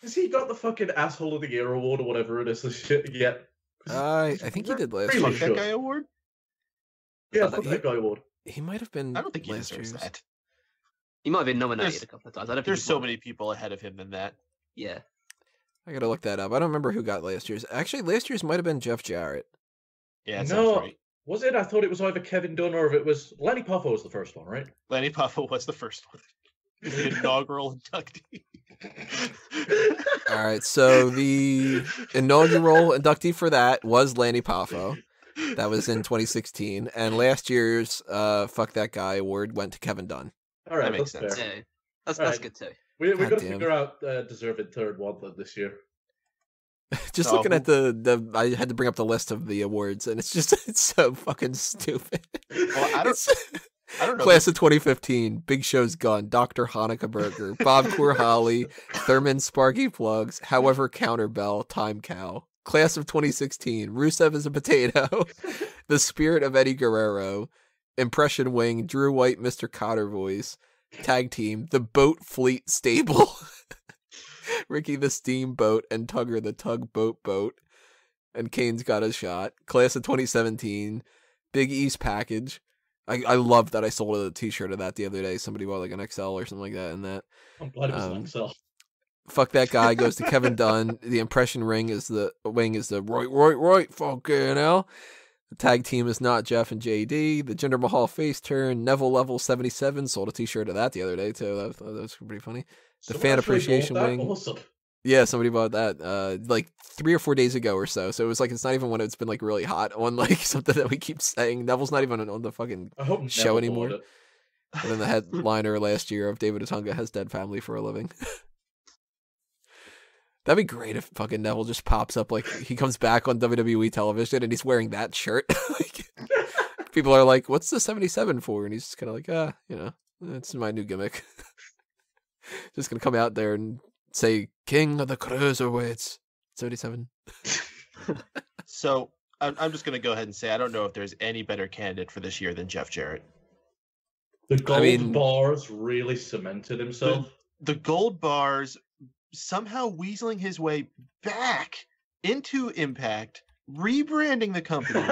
Has he got the fucking Asshole of the Year award or whatever it is this shit yet? Uh, I think he did last year. Fuck that guy award? Yeah, fuck that guy award. He might have been I don't think he deserves that. He might have been nominated there's, a couple of times. I don't there's so won. Many people ahead of him than that. Yeah. I gotta look that up. I don't remember who got last year's. Actually, last year's might have been Jeff Jarrett. Yeah, that no, sounds right. Was it? I thought it was either Kevin Dunn or if it was... Lenny Poffo was the first one, right? Lenny Poffo was the first one. The inaugural inductee. All right, so the inaugural inductee for that was Lanny Poffo. That was in twenty sixteen, and last year's uh, "Fuck That Guy" award went to Kevin Dunn. All right, that makes that's sense. Yeah, that's that's right. Good too. We we got to figure out uh, deserved third one this year. Just oh. looking at the, the I had to bring up the list of the awards, and it's just it's so fucking stupid. Well, I don't. I don't know. Class of twenty fifteen, Big Show's gone, Doctor Hanukkah-Burger, Bob Coor-Holly, Thurman Sparky Plugs, however, Counterbell, Time Cow. Class of twenty sixteen, Rusev is a potato, The Spirit of Eddie Guerrero, Impression Wing, Drew White, Mister Cotter voice, Tag Team, The Boat Fleet Stable, Ricky the Steamboat, and Tugger the Tugboat Boat, and Kane's Got a Shot. Class of twenty seventeen, Big East Package. I, I love that I sold a t-shirt of that the other day. Somebody bought like an X L or something like that. And that, I'm glad it was um, an X L. Fuck That Guy goes to Kevin Dunn. The Impression Ring is the wing is the right, right, right. Fuck you know. The Tag Team is Not Jeff and J D. The Jinder Mahal face turn. Neville Level seventy-seven, sold a t-shirt of that the other day too. That, that was pretty funny. The so Fan Appreciation Wing. Awesome. Yeah, somebody bought that uh, like three or four days ago or so. So it was like, it's not even when it's been like really hot on like something that we keep saying. Neville's not even on the fucking show anymore. And then the headliner last year of David Otunga has dead family for a living. That'd be great if fucking Neville just pops up. Like he comes back on W W E television and he's wearing that shirt. Like, people are like, what's the seventy-seven for? And he's just kind of like, ah, you know, that's my new gimmick. Just going to come out there and say King of the Cruiserweights seventy-seven. So I'm, I'm just going to go ahead and say I don't know if there's any better candidate for this year than Jeff Jarrett. The gold I mean, bars really cemented himself. The, the gold bars somehow weaseling his way back into Impact, rebranding the company,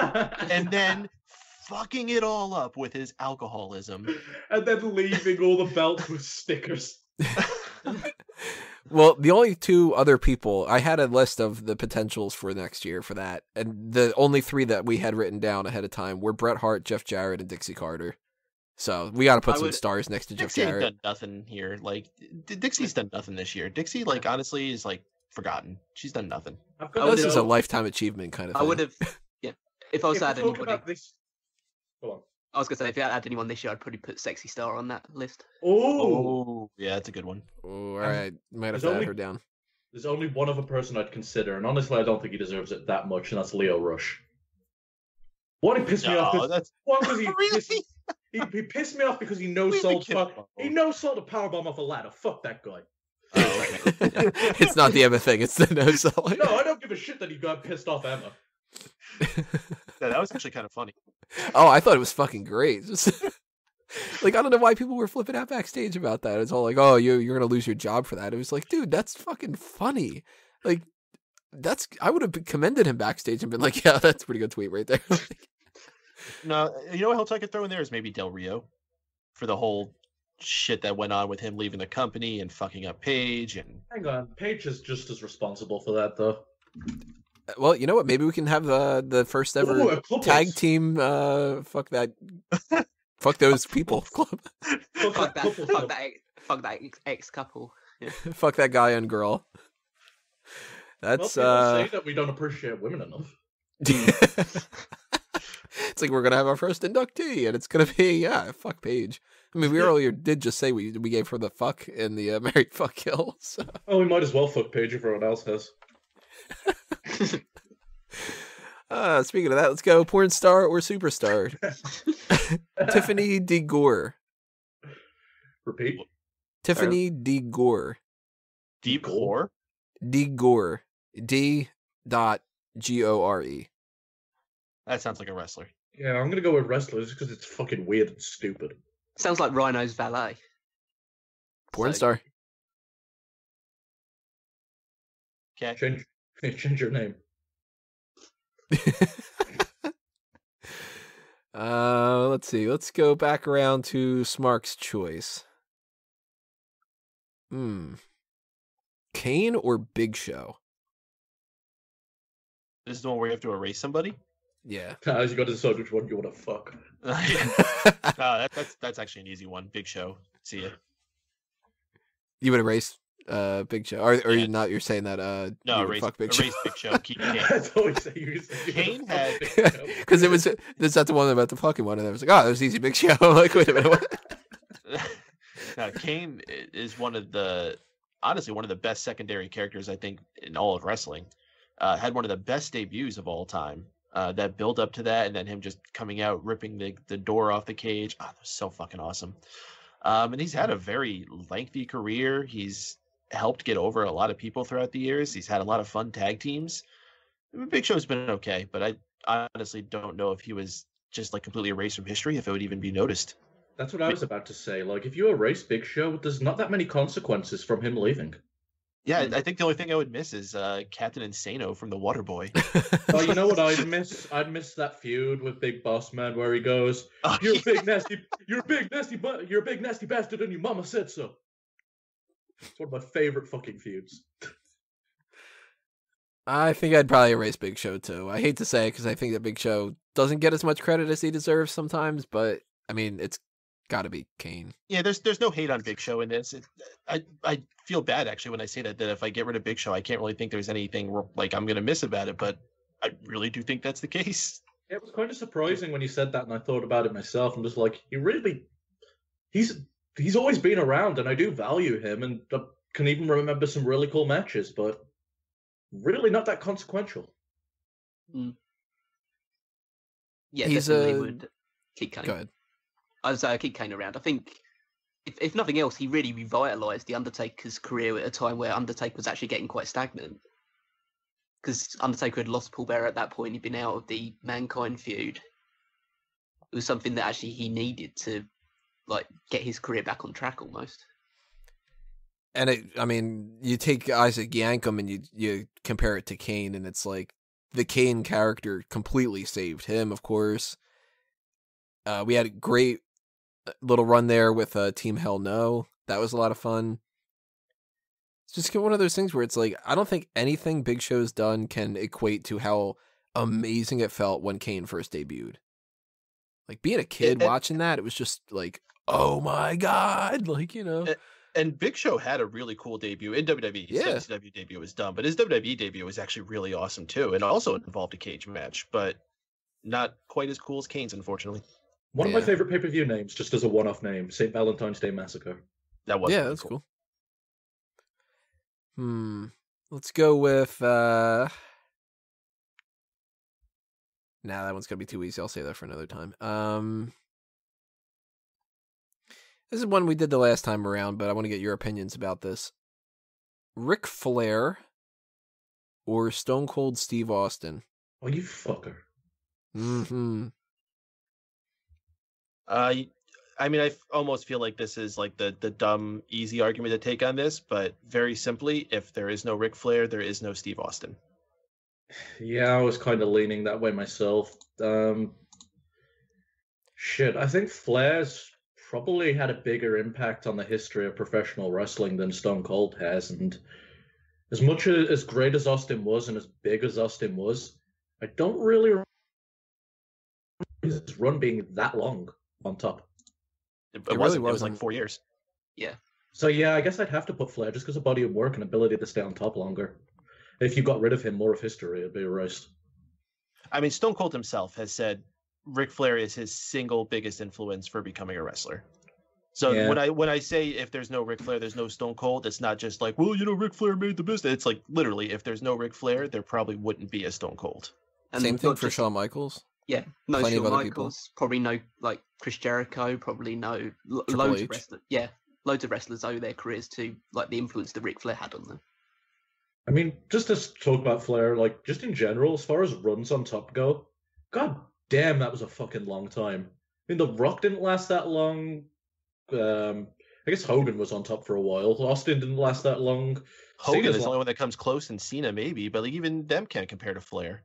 and then fucking it all up with his alcoholism. And then leaving all the belts with stickers. Well, the only two other people, I had a list of the potentials for next year for that, and the only three that we had written down ahead of time were Bret Hart, Jeff Jarrett, and Dixie Carter. So we got to put I some would, stars next to Dixie Jeff Jarrett. Dixie ain't done nothing here. Like D Dixie's done nothing this year. Dixie, like honestly, is like forgotten. She's done nothing. This is a lifetime achievement kind of thing. I would have, yeah. If I was adding anybody, this... Go on. I was gonna say if you had anyone this year, I'd probably put Sexy Star on that list. Oh, yeah, that's a good one. Ooh, all right, might have to add her down. There's only one other person I'd consider, and honestly, I don't think he deserves it that much, and that's Lio Rush. What he pissed no, me off? That's... What was he? Really? Pissed... He, he pissed me off because he no sold fuck. He no sold a powerbomb off a ladder. Fuck that guy. Oh, okay. Yeah. It's not the Emma thing. It's the no sold. No, I don't give a shit that he got pissed off Emma. No, that was actually kind of funny. Oh, I thought it was fucking great. Like, I don't know why people were flipping out backstage about that. It's all like, oh, you, you're going to lose your job for that. It was like, dude, that's fucking funny. Like, that's, I would have commended him backstage and been like, yeah, that's a pretty good tweet right there. No, you know what else I could throw in there is maybe Del Rio for the whole shit that went on with him leaving the company and fucking up Paige. And... Hang on, Paige is just as responsible for that, though. Well, you know what? Maybe we can have uh, the first ever Ooh, tag team. Uh, fuck that. Fuck those people. Club. Fuck that. Fuck that. Fuck that ex couple. Yeah. Fuck that guy and girl. That's well, uh. Say that we don't appreciate women enough. It's like we're gonna have our first inductee, and it's gonna be yeah. Fuck Paige. I mean, we earlier did just say we we gave her the fuck in the uh, married fuck kill. So. Oh, we might as well fuck Paige if everyone else has. Uh, speaking of that, let's go porn star or superstar. Tiffany D. Gore. Repeat. Tiffany D. Gore. D. Gore. D. Gore. D. Dot G O R E. That sounds like a wrestler. Yeah, I'm gonna go with wrestler just because it's fucking weird and stupid. Sounds like Rhino's valet. Porn so... star. Okay. Change. Change your name. uh, let's see. Let's go back around to Smark's choice. Hmm. Kane or Big Show? This is the one where you have to erase somebody? Yeah. Uh, you got to decide which one you want to fuck. No, that, that's, that's actually an easy one. Big Show. See ya. You would erase... Uh, Big Show, or are yeah. you not? You're saying that? Uh, no, erase Big Show. Big Show. Keep Kane. That's always say you Kane had because it was. Is that the one about the fucking one? And I was like, oh, there's easy Big Show. I'm like, wait a minute. Now, Kane is one of the honestly one of the best secondary characters I think in all of wrestling. Uh, had one of the best debuts of all time. uh, that build up to that, and then him just coming out, ripping the, the door off the cage. Oh, that was so fucking awesome. Um, and he's had a very lengthy career. He's helped get over a lot of people throughout the years. He's had a lot of fun tag teams. Big Show's been okay, but I, I honestly don't know if he was just like completely erased from history, if it would even be noticed. That's what I was about to say. Like, if you erase Big Show, there's not that many consequences from him leaving. Yeah, I think the only thing I would miss is uh, Captain Insano from The Waterboy. Oh, you know what I'd miss? I'd miss that feud with Big Boss Man where he goes, oh, "You're yeah. a big nasty, you're a big nasty, but you're a big nasty bastard, and your mama said so." It's one of my favorite fucking feuds. I think I'd probably erase Big Show too. I hate to say it because I think that Big Show doesn't get as much credit as he deserves sometimes, but I mean, it's got to be Kane. Yeah, there's there's no hate on Big Show in this. It, I I feel bad actually when I say that that if I get rid of Big Show, I can't really think there's anything like I'm gonna miss about it. But I really do think that's the case. It was kind of surprising when you said that, and I thought about it myself. I'm just like, you really, he's he's always been around, and I do value him, and I can even remember some really cool matches, but really not that consequential. Mm. Yeah, he's definitely a... would keep cutting. Go ahead. I was I keep Kane around. I think, if if nothing else, he really revitalised the Undertaker's career at a time where Undertaker was actually getting quite stagnant. Because Undertaker had lost Paul Bearer at that point. He'd been out of the Mankind feud. It was something that actually he needed to, like, get his career back on track almost. And it, I mean, you take Isaac Yankum and you you compare it to Kane, and it's like the Kane character completely saved him. Of course, uh, we had a great little run there with uh, Team Hell No. That was a lot of fun. It's just one of those things where it's like, I don't think anything Big Show's done can equate to how amazing it felt when Kane first debuted. Like, being a kid and, watching that, it was just like, oh my God, like, you know. And Big Show had a really cool debut in W W E. His yeah. W C W debut was dumb, but his W W E debut was actually really awesome too, and also involved a cage match, but not quite as cool as Kane's, unfortunately. One yeah. of my favorite pay-per-view names, just as a one-off name, Saint Valentine's Day Massacre. That was yeah, that's cool. cool. Hmm. Let's go with. Uh... Nah, that one's gonna be too easy. I'll save that for another time. Um, this is one we did the last time around, but I want to get your opinions about this. Ric Flair or Stone Cold Steve Austin? Oh, you fucker. Mm-hmm. Uh, I mean, I f- almost feel like this is like the, the dumb, easy argument to take on this, but very simply, if there is no Ric Flair, there is no Steve Austin. Yeah, I was kind of leaning that way myself. Um, shit, I think Flair's probably had a bigger impact on the history of professional wrestling than Stone Cold has, and as much as, as great as Austin was and as big as Austin was, I don't really remember his run being that long. On top, it, it, it wasn't. Really it was like four years. Yeah. So yeah, I guess I'd have to put Flair just because of body of work and ability to stay on top longer. If you got rid of him, more of history would be erased. I mean, Stone Cold himself has said Ric Flair is his single biggest influence for becoming a wrestler. So yeah. when I when I say if there's no Ric Flair, there's no Stone Cold, it's not just like, well, you know, Ric Flair made the business. It's like literally, if there's no Ric Flair, there probably wouldn't be a Stone Cold. And same thing for just... Shawn Michaels. Yeah, no Shawn Michaels, people. Probably no like Chris Jericho, probably no lo- loads of wrestlers. Yeah, loads of wrestlers owe their careers to like the influence that Ric Flair had on them. I mean, just to talk about Flair, like just in general, as far as runs on top go, god damn, that was a fucking long time. I mean, The Rock didn't last that long. Um, I guess Hogan was on top for a while. Austin didn't last that long. Hogan Cena's is the long- only one that comes close, and Cena maybe, but like even them can't compare to Flair.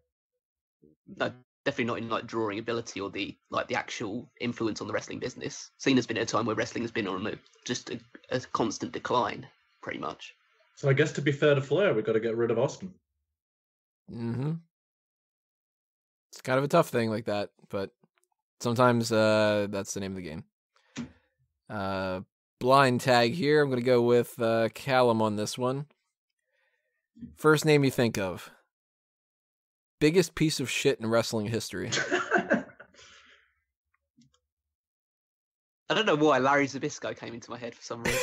No. Definitely not in like drawing ability or the like the actual influence on the wrestling business. Cena's been at a time where wrestling has been on a, just a, a constant decline, pretty much. So I guess to be fair to Flair, we've got to get rid of Austin. Mm-hmm. It's kind of a tough thing like that, but sometimes uh, that's the name of the game. Uh, blind tag here. I'm going to go with uh, Callum on this one. First name you think of. Biggest piece of shit in wrestling history. I don't know why Larry Zbyszko came into my head for some reason.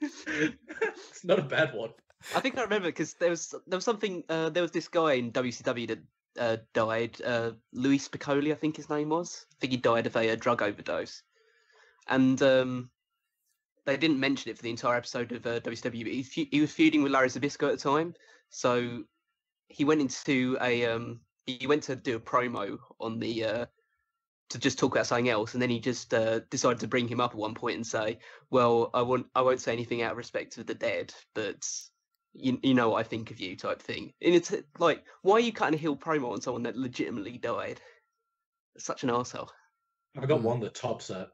It's not a bad one. I think I remember because there was there was something uh, there was this guy in W C W that uh, died, uh, Louis Piccoli, I think his name was. I think he died of a, a drug overdose. And um, they didn't mention it for the entire episode of uh, W C W. He, fe- he was feuding with Larry Zbyszko at the time, so he went into a um, he went to do a promo on the uh, to just talk about something else, and then he just uh, decided to bring him up at one point and say, "Well, I won't I won't say anything out of respect for the dead, but you you know what I think of you," type thing. And it's like, why are you cutting a heel promo on someone that legitimately died? It's such an arsehole. I got one that tops it.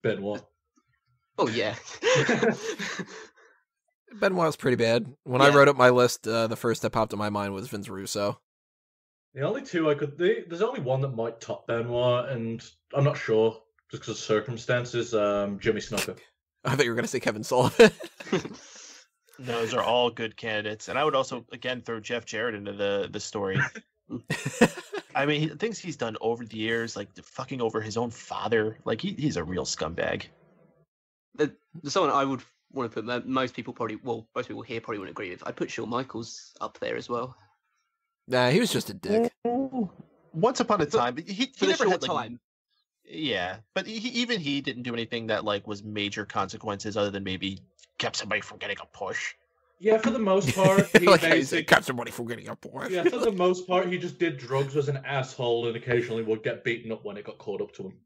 Benoit. Oh, yeah. Benoit's pretty bad. When yeah. I wrote up my list, uh, the first that popped in my mind was Vince Russo. The only two I could... They, there's only one that might top Benoit, and I'm not sure, just because of circumstances, um, Jimmy Snuka. I thought you were going to say Kevin Sullivan. Those are all good candidates. And I would also, again, throw Jeff Jarrett into the, the story. I mean, things he's done over the years, like fucking over his own father. Like, he, he's a real scumbag. The, the someone I would want to put, most people probably, well, most people here probably wouldn't agree with. I'd put Shawn Michaels up there as well. Nah, he was just a dick. Oh, once upon a time, but he, he never had, like, time. Yeah, but he, even he didn't do anything that, like, was major consequences, other than maybe kept somebody from getting a push. Yeah, for the most part, he like basically got somebody from getting up for it. Yeah, for the most part, he just did drugs, was an asshole, and occasionally would get beaten up when it got caught up to him.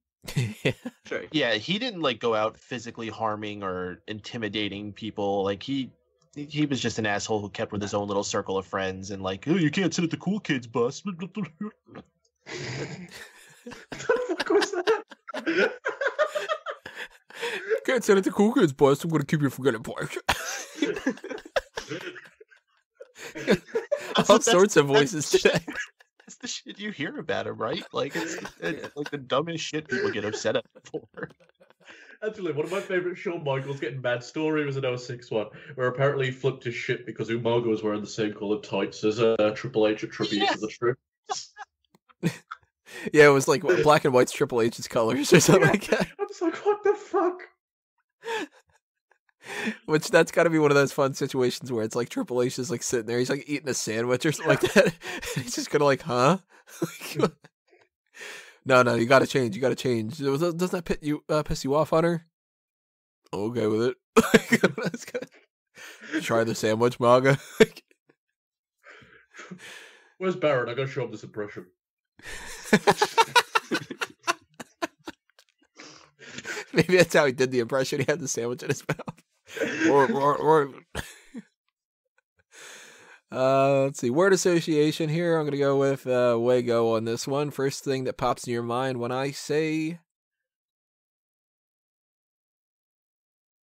Yeah. True. Yeah, he didn't like go out physically harming or intimidating people. Like he, he was just an asshole who kept with his own little circle of friends and like, oh, you can't sit at the cool kids' bus. What the fuck was that? Can't sit at the cool kids' bus. I'm gonna keep you from getting punched. All that's, sorts of voices that's today. Shit, that's the shit you hear about him, right? Like it's, it's like the dumbest shit people get upset at for. Actually, one of my favorite Shawn Michaels getting mad story was an oh six one, where apparently he flipped his shit because Umaga was wearing the same color tights as uh, Triple H at Tribute yes. to the Strip. Yeah, it was like black and white's Triple H's colors or something yeah. like that. I was like, what the fuck? Which that's got to be one of those fun situations where it's like Triple H is like sitting there, he's like eating a sandwich or something like that, and he's just kind of like, huh? Like, no, no, you got to change, you got to change. Doesn't that pit you, uh, piss you off, Hunter? Okay with it. Try the sandwich, Maga. Where's Barrett? I got to show him this impression. Maybe that's how he did the impression. He had the sandwich in his mouth. Or, or, or. Uh, let's see. Word association here. I'm going to go with uh, Wago on this one. First thing that pops in your mind when I say...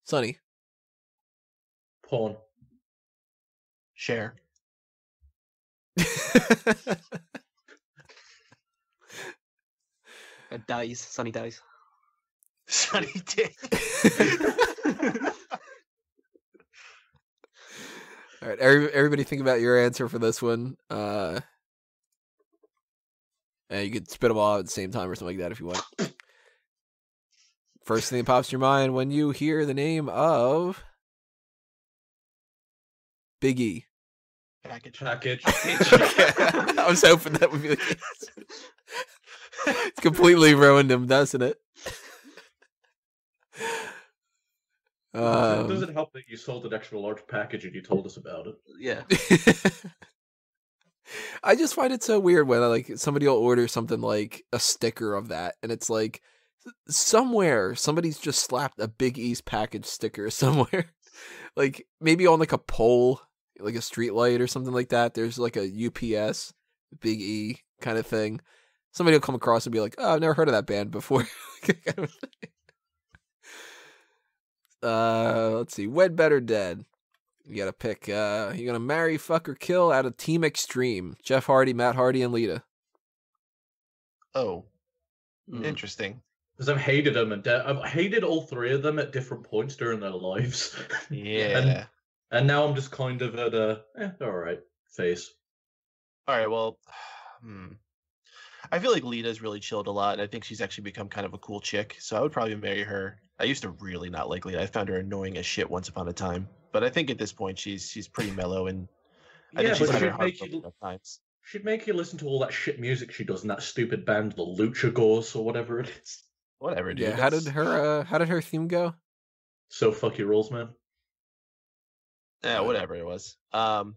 Sonny. Porn. Share. Days. Sunny days. Sunny dick. All right, every, everybody think about your answer for this one. Uh, and you could spit them all out at the same time or something like that if you want. First thing that pops in your mind when you hear the name of Big E. Package. Package. I was hoping that would be the case. It's completely ruined him, doesn't it? Um, it doesn't help that you sold an extra large package and you told us about it. Yeah. I just find it so weird when I, like somebody will order something like a sticker of that, and it's like somewhere somebody's just slapped a Big E's package sticker somewhere. Like maybe on like a pole, like a street light or something like that. There's like a U P S Big E kind of thing. Somebody will come across and be like, oh, I've never heard of that band before. uh, let's see. Wed, Better, Dead. You got to pick. Uh, you're going to marry, fuck, or kill out of Team Extreme. Jeff Hardy, Matt Hardy, and Lita. Oh. Mm. Interesting. Because I've hated them. and de- I've hated all three of them at different points during their lives. Yeah. and, and now I'm just kind of at a, eh, all right, phase. All right, well, hmm. I feel like Lita's really chilled a lot, and I think she's actually become kind of a cool chick, so I would probably marry her. I used to really not like Lita. I found her annoying as shit once upon a time, but I think at this point she's she's pretty mellow, and I yeah, think she's had her heart broken enough times. She'd make you listen to all that shit music she does in that stupid band, the Luchagors or whatever it is. Whatever, dude. Yeah, how did her uh, how did her theme go? So fuck your rules, man. Yeah, whatever it was. Um,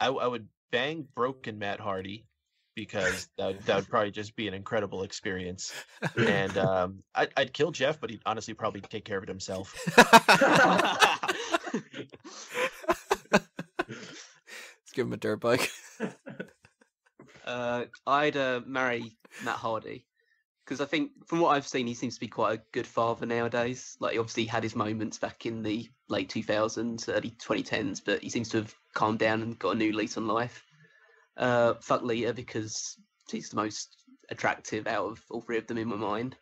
I, I would bang broken Matt Hardy because that, that would probably just be an incredible experience. And um, I, I'd kill Jeff, but he'd honestly probably take care of it himself. Let's give him a dirt bike. Uh, I'd uh, marry Matt Hardy because I think from what I've seen, he seems to be quite a good father nowadays. Like, he obviously had his moments back in the late two thousands, early twenty tens, but he seems to have calmed down and got a new lease on life. Uh, fuck Lita because she's the most attractive out of all three of them in my mind.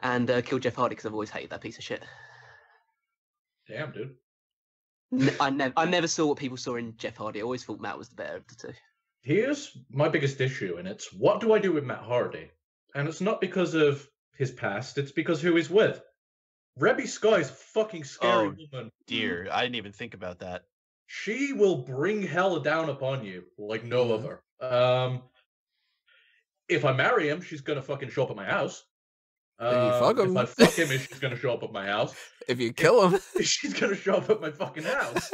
And uh, kill Jeff Hardy because I've always hated that piece of shit. Damn, dude. N- I, ne- I never saw what people saw in Jeff Hardy. I always thought Matt was the better of the two. Here's my biggest issue, and it's, what do I do with Matt Hardy? And it's not because of his past, it's because who he's with. Rey Sky's a fucking scary oh, woman. Dear, I didn't even think about that. She will bring hell down upon you like no other. Um, if I marry him, she's going to fucking show up at my house. Um, if you fuck him. If I fuck him, she's going to show up at my house. If you kill him. She's going to show up at my fucking house.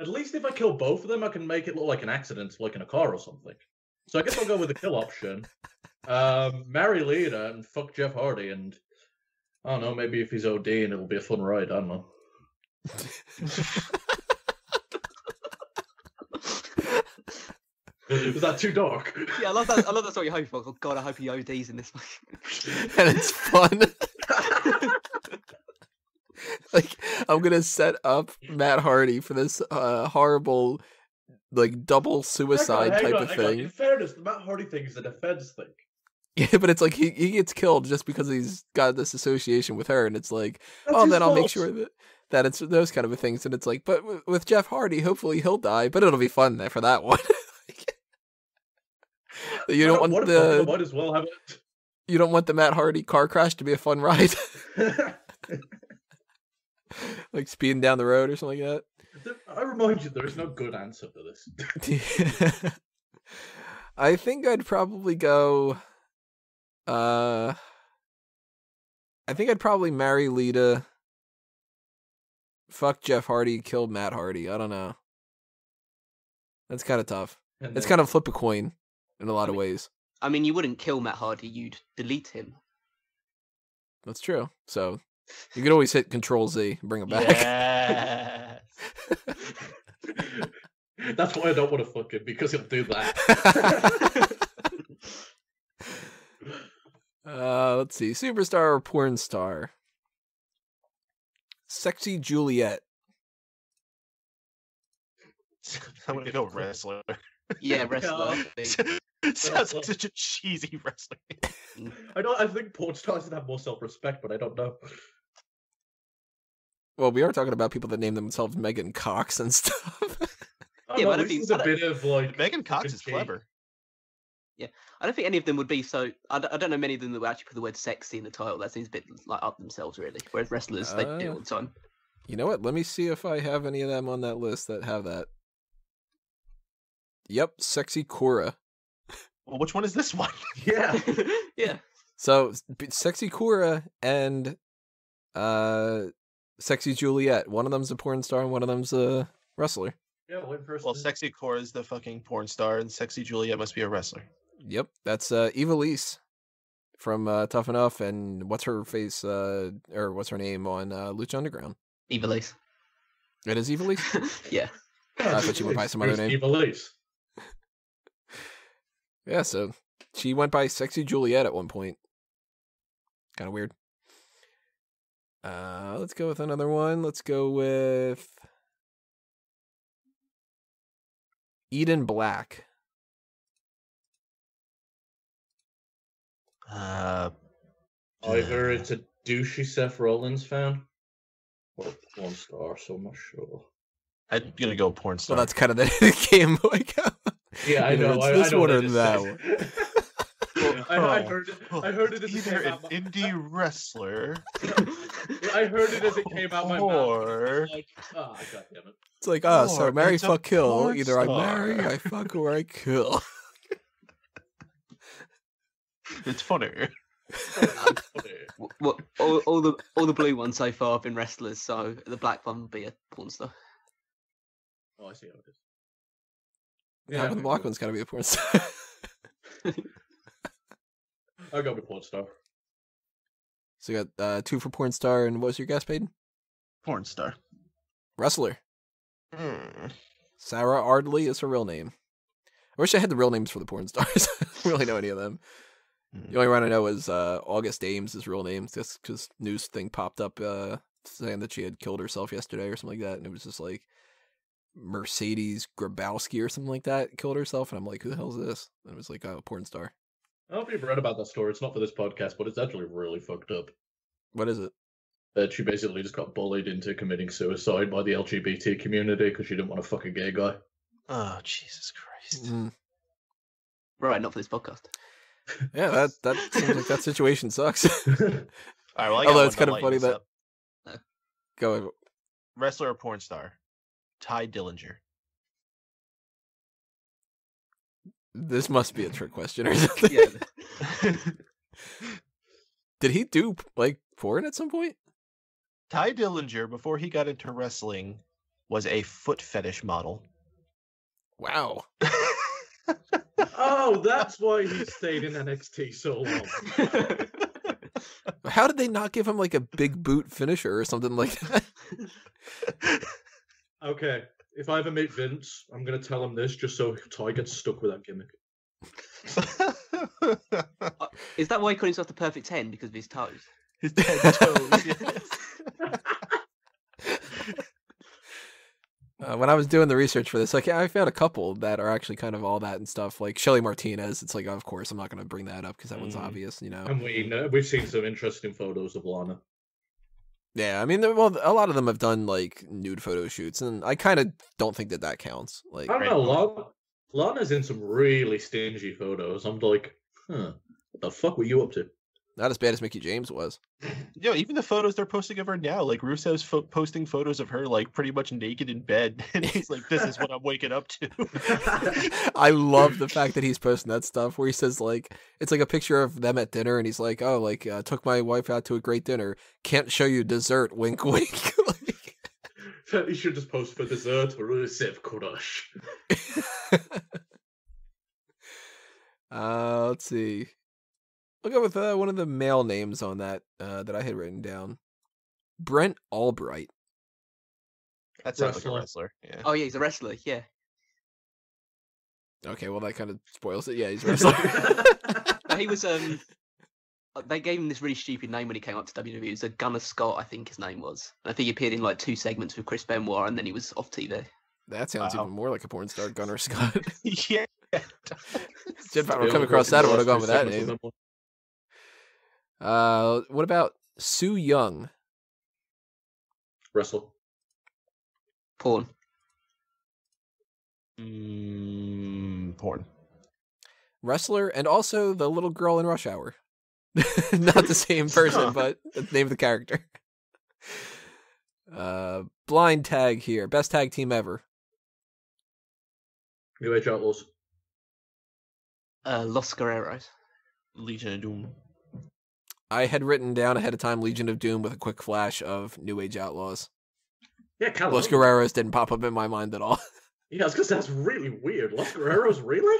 At least if I kill both of them, I can make it look like an accident, like in a car or something. So I guess I'll go with the kill option. Um, marry Lita and fuck Jeff Hardy, and I don't know, maybe if he's O D and it'll be a fun ride, I don't know. Was that too dark? Yeah, I love that. I love that's what you hope for. Oh god, I hope he O Ds in this one. And it's fun. Like, I'm gonna set up Matt Hardy for this uh, horrible, like, double suicide hang on, hang type on, of thing. On. In fairness, the Matt Hardy thing is a defense thing. Yeah, but it's like he he gets killed just because he's got this association with her, and it's like, that's oh, then fault. I'll make sure that that it's those kind of things, and it's like, but w- with Jeff Hardy, hopefully he'll die, but it'll be fun there for that one. Like, you don't, don't want the might as well have it. You don't want the Matt Hardy car crash to be a fun ride. Like speeding down the road or something like that. I remind you, there is no good answer for this. Yeah. I think I'd probably go. Uh, I think I'd probably marry Lita. Fuck Jeff Hardy, kill Matt Hardy. I don't know. That's kind of tough. Then, it's kind of flip a coin in a lot I mean, of ways. I mean, you wouldn't kill Matt Hardy; you'd delete him. That's true. So. You could always hit Control Z and bring him back. Yes. That's why I don't want to fuck him, because he'll do that. uh, let's see. Superstar or porn star? Sexy Juliet. I'm going to go wrestler. Yeah, wrestler. Sounds like such a cheesy wrestling. I don't. I think porn stars have more self-respect, but I don't know. Well, we are talking about people that name themselves Megan Cox and stuff. Yeah, know, but this is a bit of like Megan Cox is clever. Yeah, I don't think any of them would be so. I don't, I don't know many of them that would actually put the word "sexy" in the title. That seems a bit like up themselves, really. Whereas wrestlers, uh, they do it all the time. You know what? Let me see if I have any of them on that list that have that. Yep, Sexy Cora. Well, which one is this one? Yeah, yeah. So, Sexy Cora and uh. Sexy Juliet. One of them's a porn star and one of them's a wrestler. Yeah, one person. Well, Sexy Cora is the fucking porn star and Sexy Juliet must be a wrestler. Yep, that's uh, Evilise from uh, Tough Enough and what's her face, uh, or what's her name on uh, Lucha Underground? Evilise. It is Evilise? Yeah. Uh, I thought you went by some other name. Evilise. Yeah, so she went by Sexy Juliet at one point. Kind of weird. Uh, let's go with another one. Let's go with Eden Black. Uh, Either it's a douchey Seth Rollins fan or a porn star, so I'm not sure. I'm going to go porn star. Well, that's kind of the game. Yeah, I know. It's I, this I know one or that one. Well, I, I heard it. I heard it as it came out. An indie wrestler. I heard it as it came out my mouth. Or... Like, oh, God damn it. It's like, oh, oh so marry, fuck, kill. Either star. I marry, I fuck, or I kill. It's funny. Well, all, all the all the blue ones so far have been wrestlers, so the black one will be a porn star. Oh, I see how it is. Yeah, yeah, the black one's gotta be a porn star. I'll go with porn star. So you got uh, two for porn star, and what was your guess, Peyton? Porn star. Wrestler. Mm. Sarah Ardley is her real name. I wish I had the real names for the porn stars. I don't really know any of them. Mm. The only one I know is uh, August Ames' is real name, just because news thing popped up uh, saying that she had killed herself yesterday or something like that, and it was just like Mercedes Grabowski or something like that killed herself, and I'm like, who the hell is this? And it was like, oh, a porn star. I don't know if you've read about that story. It's not for this podcast, but it's actually really fucked up. What is it? That she basically just got bullied into committing suicide by the L G B T community because she didn't want to fuck a gay guy. Oh, Jesus Christ. Mm. Right, not for this podcast. Yeah, that, that seems like that situation sucks. All right, well, I although it's kind of funny that... No. Go ahead. Wrestler or porn star? Ty Dillinger. This must be a trick question or something. Yeah. Did he do, like, porn at some point? Ty Dillinger, before he got into wrestling, was a foot fetish model. Wow. Oh, that's why he stayed in N X T so long. How did they not give him, like, a big boot finisher or something like that? Okay, if I ever meet Vince, I'm going to tell him this just so Ty gets stuck with that gimmick. Is that why he called himself the perfect ten? Because of his toes? His ten toes, yes. Uh, when I was doing the research for this, like, I found a couple that are actually kind of all that and stuff, like Shelly Martinez. It's like, oh, of course, I'm not going to bring that up because that mm. one's obvious, you know. And we know, we've seen some interesting photos of Lana. Yeah, I mean, well, a lot of them have done, like, nude photo shoots, and I kind of don't think that that counts. Like, I don't know, Lana, Lana's in some really stingy photos. I'm like, huh, what the fuck were you up to? Not as bad as Mickey James was. Yo, even the photos they're posting of her now, like Russo's fo posting photos of her, like, pretty much naked in bed, and he's like, "This is what I'm waking up to." I love the fact that he's posting that stuff where he says, like, it's like a picture of them at dinner, and he's like, "Oh, like, uh, took my wife out to a great dinner. Can't show you dessert. Wink, wink." Like... You should just post for dessert for Rusev Kurush. Uh, let's see. I'll go with uh, one of the male names on that uh, that I had written down. Brent Albright. That sounds wrestler. like a wrestler. Yeah. Oh, yeah, he's a wrestler, yeah. Okay, well, that kind of spoils it. Yeah, he's a wrestler. No, he was, um, they gave him this really stupid name when he came up to W W E. It was a Gunnar Scott, I think his name was. And I think he appeared in, like, two segments with Chris Benoit, and then he was off T V. That sounds wow. even more like a porn star, Gunnar Scott. Yeah. If I would come across that, I would have gone with that name. Simple. Uh, what about Sue Young? Wrestle. Porn. Mm, porn. Wrestler, and also the little girl in Rush Hour. Not the same person, but the name of the character. Uh, blind tag here. Best tag team ever. New Age Outlaws. Uh, Los Guerreros. Legion of Doom. I had written down ahead of time Legion of Doom with a quick flash of New Age Outlaws. Yeah, Callum. Los Guerreros didn't pop up in my mind at all. Yeah, it's because that's really weird. Los Guerreros, really?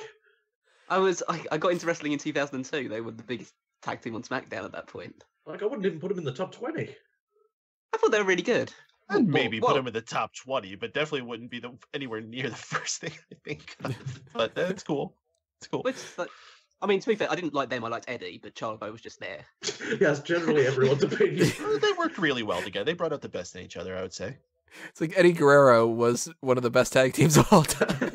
I was I, I got into wrestling in two thousand two. They were the biggest tag team on SmackDown at that point. Like, I wouldn't even put them in the top twenty. I thought they were really good. I'd maybe well, put well, them in the top twenty, but definitely wouldn't be the, anywhere near the first thing I think of. But that's cool. It's cool. Which, like, I mean, to be fair, I didn't like them. I liked Eddie, but Charlebo was just there. Yeah, it's generally everyone's opinion. They worked really well together. They brought out the best in each other, I would say. It's like Eddie Guerrero was one of the best tag teams of all time.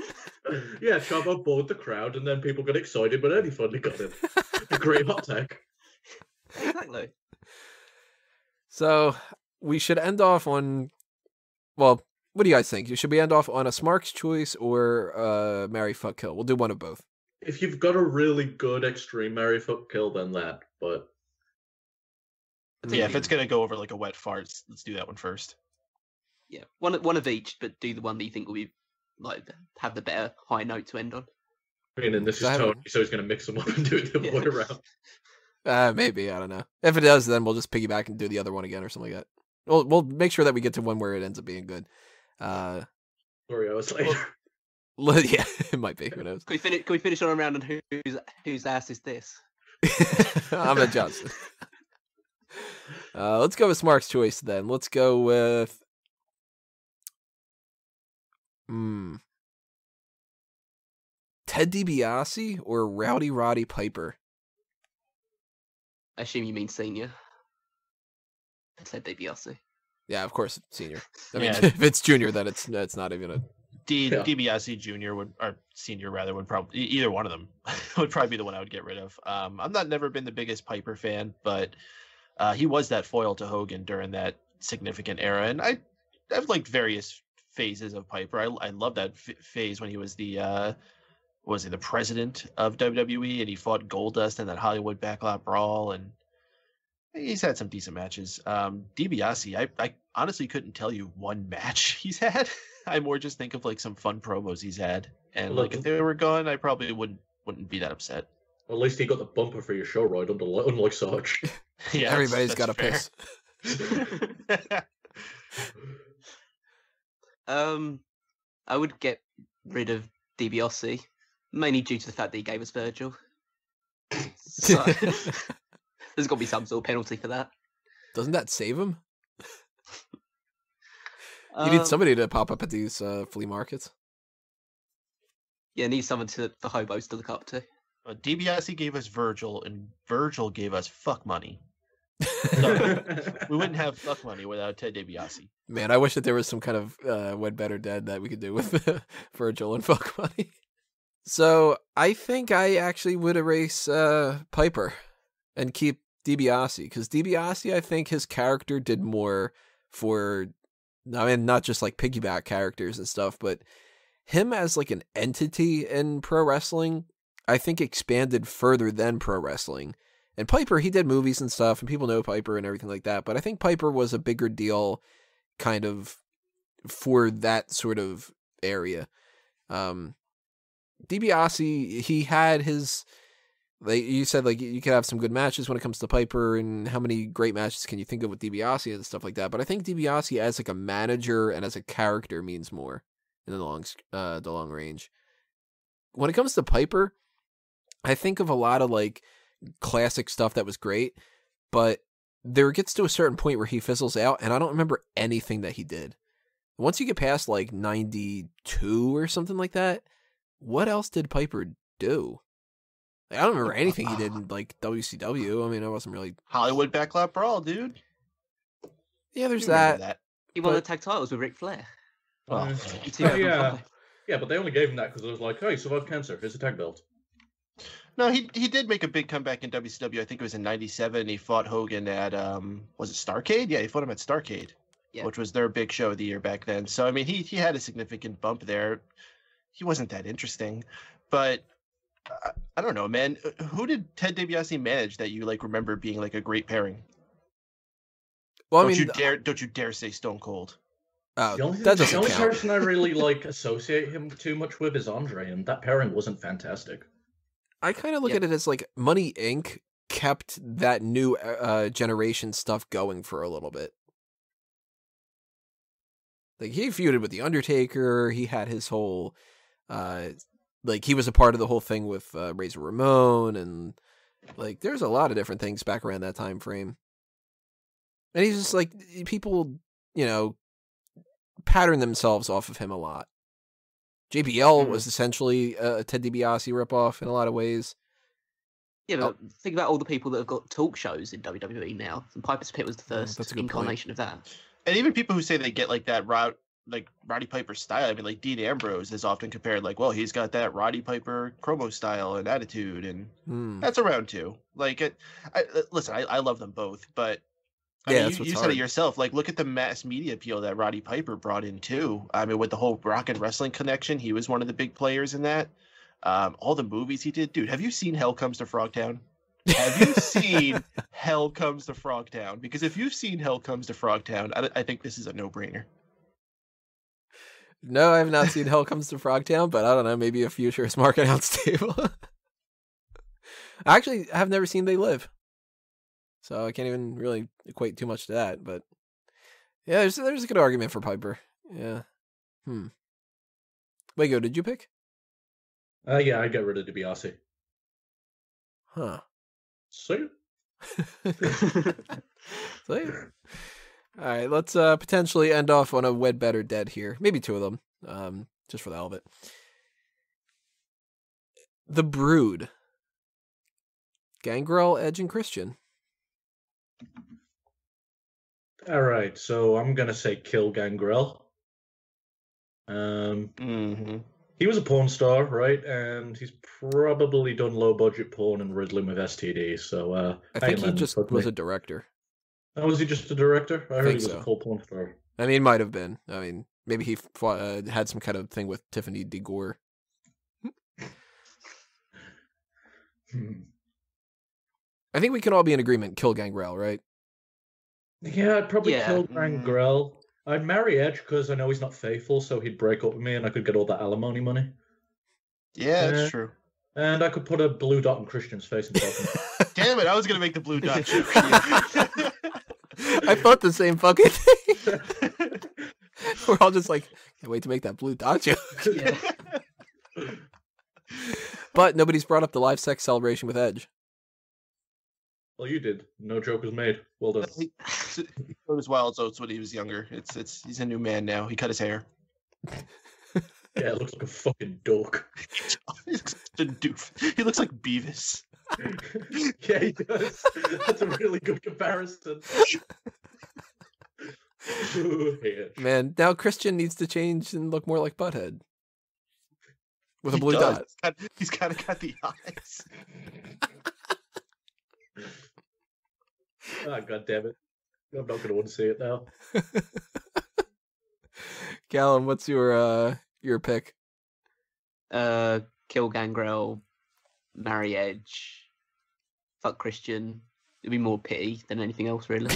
Yeah, Charlebo bored the crowd, and then people got excited, but Eddie finally got him. A great hot tag. Exactly. So, we should end off on... Well, what do you guys think? Should we end off on a Smarks choice or uh, Marry, Fuck, Kill? We'll do one of both. If you've got a really good extreme marry, fuck, kill, then that. But yeah, if it's gonna go over like a wet fart, let's do that one first. yeah, one one of each, but do the one that you think will be like have the better high note to end on. I mean, and this is Tony, so he's going to mix them up and do it the other yeah. way around. Uh, maybe, I don't know. If it does, then we'll just piggyback and do the other one again or something like that. We'll we'll make sure that we get to one where it ends up being good. Uh, Oreos later. Well, yeah, it might be. Who knows? Can we finish? Can we finish on a round on whose whose ass is this? I'm a Johnson. Uh, let's go with Smark's choice then. Let's go with. Hmm. Ted DiBiase or Rowdy Roddy Piper? I assume you mean Senior. I said DiBiase. Yeah, of course, Senior. I mean, yeah. If it's Junior, then it's it's not even a. D yeah. DiBiase Junior would, or Senior rather, would probably either one of them would probably be the one I would get rid of. Um, I've not never been the biggest Piper fan, but uh, he was that foil to Hogan during that significant era, and I I've liked various phases of Piper. I I love that f phase when he was the. Uh, was he the president of W W E, and he fought Goldust in that Hollywood Backlot Brawl, and he's had some decent matches. Um, DiBiase, I, I honestly couldn't tell you one match he's had. I more just think of like some fun promos he's had, and well, like if they were gone, I probably wouldn't wouldn't be that upset. Well, at least he got the bumper for your show ride, unlike, unlike Sarge. Yeah, everybody's got a piss. um, I would get rid of DiBiase. Mainly due to the fact that he gave us Virgil. So, there's got to be some sort of penalty for that. Doesn't that save him? You um, need somebody to pop up at these uh, flea markets. Yeah, need someone to the hobos to look up to. Well, DiBiase gave us Virgil, and Virgil gave us fuck money. So, we wouldn't have fuck money without Ted DiBiase. Man, I wish that there was some kind of uh, Wed Better Dead that we could do with Virgil and fuck money. So I think I actually would erase uh, Piper and keep DiBiase, because DiBiase, I think his character did more for, I mean, not just like piggyback characters and stuff, but him as like an entity in pro wrestling, I think expanded further than pro wrestling. And Piper, he did movies and stuff, and people know Piper and everything like that, but I think Piper was a bigger deal kind of for that sort of area. Um, DiBiase, he had his, like you said, like you could have some good matches when it comes to Piper, and how many great matches can you think of with DiBiase and stuff like that. But I think DiBiase as like a manager and as a character means more in the long, uh, the long range. When it comes to Piper, I think of a lot of like classic stuff that was great, but there gets to a certain point where he fizzles out, and I don't remember anything that he did. Once you get past like ninety-two or something like that. What else did Piper do? Like, I don't remember anything he did in like W C W. I mean, I wasn't really Hollywood Backlot Brawl, dude. Yeah, there's that. that. He won but... the tag titles with Ric Flair. Oh, oh yeah, yeah, but they only gave him that because it was like, "Hey, survived cancer. Here's a tag belt." No, he he did make a big comeback in W C W. I think it was in ninety-seven. He fought Hogan at um, was it Starrcade? Yeah, he fought him at Starrcade, yeah. Which was their big show of the year back then. So I mean, he he had a significant bump there. He wasn't that interesting, but uh, I don't know, man. Who did Ted DiBiase manage that you like remember being like a great pairing? Well, don't I mean, you dare, don't you dare say Stone Cold. Uh, the only, that the only person I really like associate him too much with is Andre, and that pairing wasn't fantastic. I kind of look yeah. at it as like Money Incorporated kept that new uh, generation stuff going for a little bit. Like he feuded with the Undertaker. He had his whole. Uh, like he was a part of the whole thing with uh, Razor Ramon, and like there's a lot of different things back around that time frame. And he's just like people, you know, pattern themselves off of him a lot. J B L mm-hmm. was essentially a Ted DiBiase ripoff in a lot of ways. Yeah, but oh. think about all the people that have got talk shows in W W E now. And Piper's Pit was the first oh, incarnation point. of that. And even people who say they get like that route. Like Roddy Piper style. I mean, like Dean Ambrose is often compared like, well, he's got that Roddy Piper promo style and attitude, and mm. that's around too. Like, it, I, listen, I, I love them both, but I yeah, mean, you, you said it yourself. Like, look at the mass media appeal that Roddy Piper brought in too. I mean, with the whole rock and wrestling connection, he was one of the big players in that. Um, all the movies he did, dude. Have you seen Hell Comes to Frogtown? Have you seen Hell Comes to Frogtown? Because if you've seen Hell Comes to Frogtown, I, I think this is a no-brainer. No, I have not seen Hell Comes to Frogtown, but I don't know, maybe a future SmackDown table. Actually, I've never seen They Live, so I can't even really equate too much to that. But yeah, there's there's a good argument for Piper. Yeah. Hmm. Wago, did you pick? Uh, yeah, I got rid of DiBiase. Huh. So. All right, let's uh, potentially end off on a wed, bed, or dead here. Maybe two of them, um, just for the hell of it. The Brood. Gangrel, Edge, and Christian. All right, so I'm going to say kill Gangrel. Um, mm-hmm. He was a porn star, right? And he's probably done low-budget porn and riddling with S T D, so... Uh, I think he just was a director. Oh, was he just a director? I heard he was a full porn star. I mean, might have been. I mean, maybe he fought, uh, had some kind of thing with Tiffany De Gore. hmm. I think we can all be in agreement. Kill Gangrel, right? Yeah, I'd probably yeah. kill Gangrel. Mm. I'd marry Edge because I know he's not faithful, so he'd break up with me and I could get all that alimony money. Yeah, that's uh, true. And I could put a blue dot on Christian's face and talk. Damn it, I was going to make the blue dot joke. I thought the same fucking thing. We're all just like, can't wait to make that blue dot joke. Yeah. But nobody's brought up the live sex celebration with Edge. Well, you did. No joke was made. Well done. He was Wild Oats when he was younger. It's it's. He's a new man now. He cut his hair. Yeah, it looks like a fucking dork. He looks like a doof. He looks like Beavis. Yeah, he does. That's a really good comparison. Ooh, yeah. Man, now Christian needs to change and look more like Butthead. With he a blue does. dot. He's got, he's kind of got the eyes. Oh, God damn it. I'm not going to want to see it now. Callum, what's your uh, your pick? Uh, kill Gangrel, marry Edge, fuck Christian. It'd be more pity than anything else, really.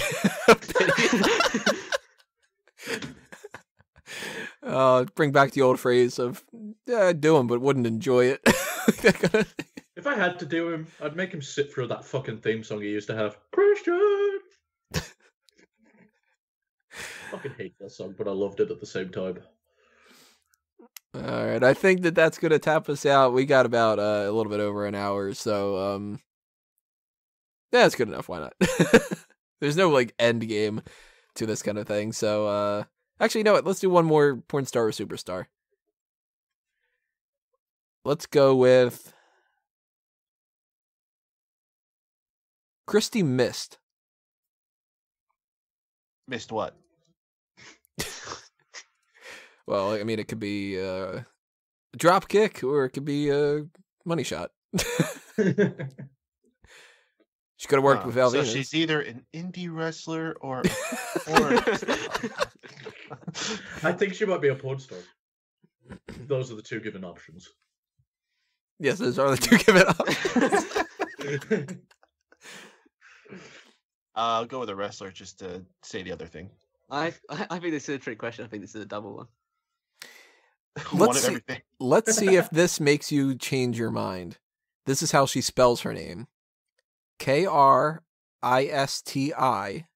uh, bring back the old phrase of, yeah, I'd do him, but wouldn't enjoy it. That kind of thing. If I had to do him, I'd make him sit through that fucking theme song he used to have. Christian! I fucking hate that song, but I loved it at the same time. Alright, I think that that's going to tap us out. We got about uh, a little bit over an hour, so... Um... Yeah, that's good enough, why not? There's no, like, end game to this kind of thing, so... Uh... Actually, you know what? Let's do one more porn star or superstar. Let's go with... Christy missed. Missed what? Well, I mean, it could be uh, a drop kick or it could be a money shot. She could have worked uh, with Velvet. So she's either an indie wrestler or... or I think she might be a porn star. Those are the two given options. Yes, those are the two given options. Uh, I'll go with a wrestler just to say the other thing. I I think this is a trick question. I think this is a double one. Let's, one see, of everything. Let's see if this makes you change your mind. This is how she spells her name. K R I S T I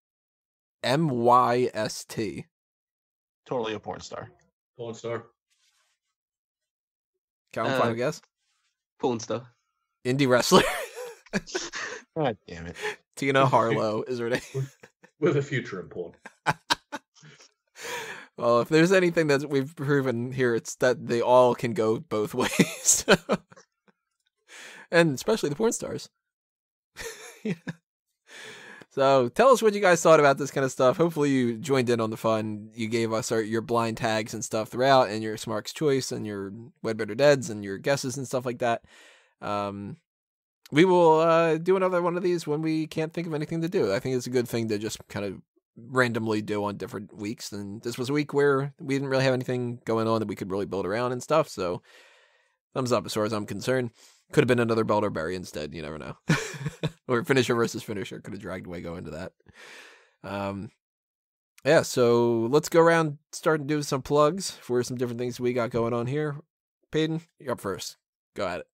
M Y S T. Totally a porn star. Porn star. Count uh, final guess? Porn star. Indie wrestler. God damn it. Tina Harlow is her name. With a future in porn. Well, if there's anything that we've proven here, it's that they all can go both ways. And especially the porn stars. Yeah. So tell us what you guys thought about this kind of stuff. Hopefully you joined in on the fun. You gave us our, your blind tags and stuff throughout, and your Smark's Choice, and your Wed, Bed, or Deads, and your guesses and stuff like that. Um... We will uh, do another one of these when we can't think of anything to do. I think it's a good thing to just kind of randomly do on different weeks. And this was a week where we didn't really have anything going on that we could really build around and stuff. So thumbs up as far as I'm concerned. Could have been another Belt or Bury instead. You never know. Or finisher versus finisher. Could have dragged Wago into that. Um, yeah, so let's go around, start and do some plugs for some different things we got going on here. Peyton, you're up first. Go at it.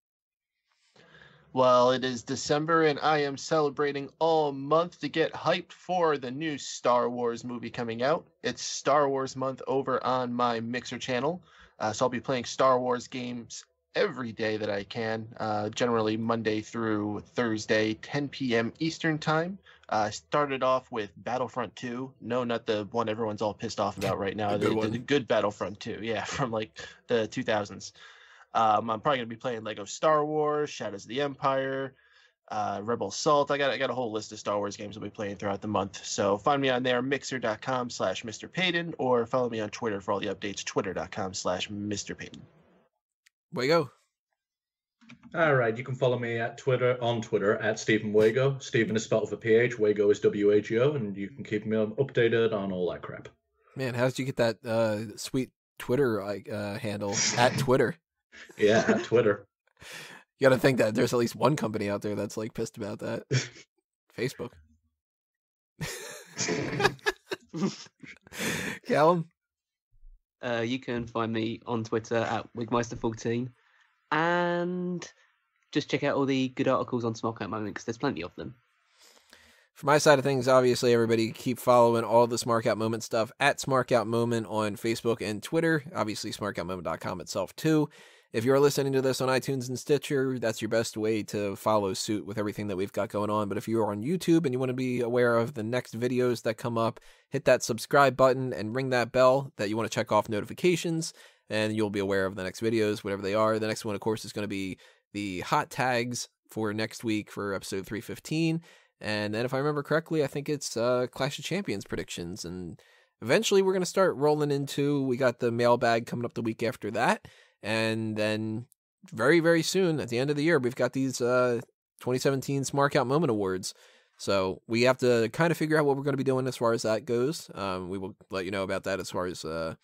Well, it is December, and I am celebrating all month to get hyped for the new Star Wars movie coming out. It's Star Wars month over on my Mixer channel, uh, so I'll be playing Star Wars games every day that I can, uh, generally Monday through Thursday, ten p m Eastern time. Uh, started off with Battlefront two. No, not the one everyone's all pissed off about right now. The, the, the good Battlefront two, yeah, from like the two thousands. Um, I'm probably gonna be playing Lego Star Wars, Shadows of the Empire, uh, Rebel Assault. I got I got a whole list of Star Wars games I'll be playing throughout the month. So find me on there, mixer dot com slash Mister Paden, or follow me on Twitter for all the updates, twitter dot com slash Mister Paden. Wago. All right, you can follow me at Twitter on Twitter at Stephen Wago. Stephen is spelled for P H. Wago is W A G O, and you can keep me updated on all that crap. Man, how did you get that uh, sweet Twitter uh, handle at Twitter? Yeah, Twitter. You got to think that there's at least one company out there that's like pissed about that. Facebook. Callum? Uh, you can find me on Twitter at Wigmeister fourteen. And just check out all the good articles on SmackDown at the moment because there's plenty of them. For my side of things, obviously, everybody keep following all the Smarkout Moment stuff at Smarkout Moment on Facebook and Twitter. Obviously, smarkout moment dot com itself, too. If you're listening to this on iTunes and Stitcher, that's your best way to follow suit with everything that we've got going on. But if you are on YouTube and you want to be aware of the next videos that come up, hit that subscribe button and ring that bell that you want to check off notifications, and you'll be aware of the next videos, whatever they are. The next one, of course, is going to be the hot tags for next week for episode three fifteen. And then if I remember correctly, I think it's uh, Clash of Champions predictions. And eventually we're going to start rolling into, we got the mailbag coming up the week after that. And then very, very soon at the end of the year, we've got these uh, twenty seventeen Smarkout Moment Awards. So we have to kind of figure out what we're going to be doing as far as that goes. Um, we will let you know about that as far as uh,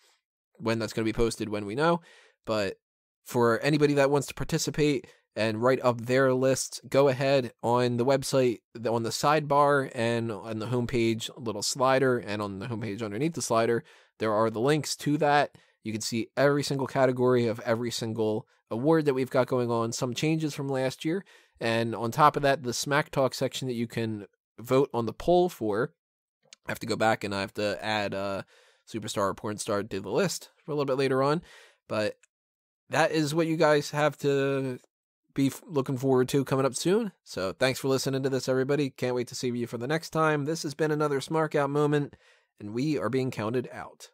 when that's going to be posted, when we know. But for anybody that wants to participate and write up their list, go ahead on the website, on the sidebar and on the homepage, little slider, and on the homepage underneath the slider, there are the links to that. You can see every single category of every single award that we've got going on, some changes from last year. And on top of that, the Smack Talk section that you can vote on the poll for. I have to go back and I have to add uh, Superstar or Porn Star to the list for a little bit later on. But that is what you guys have to be looking forward to coming up soon. So thanks for listening to this, everybody. Can't wait to see you for the next time. This has been another Smarkout Moment, and we are being counted out.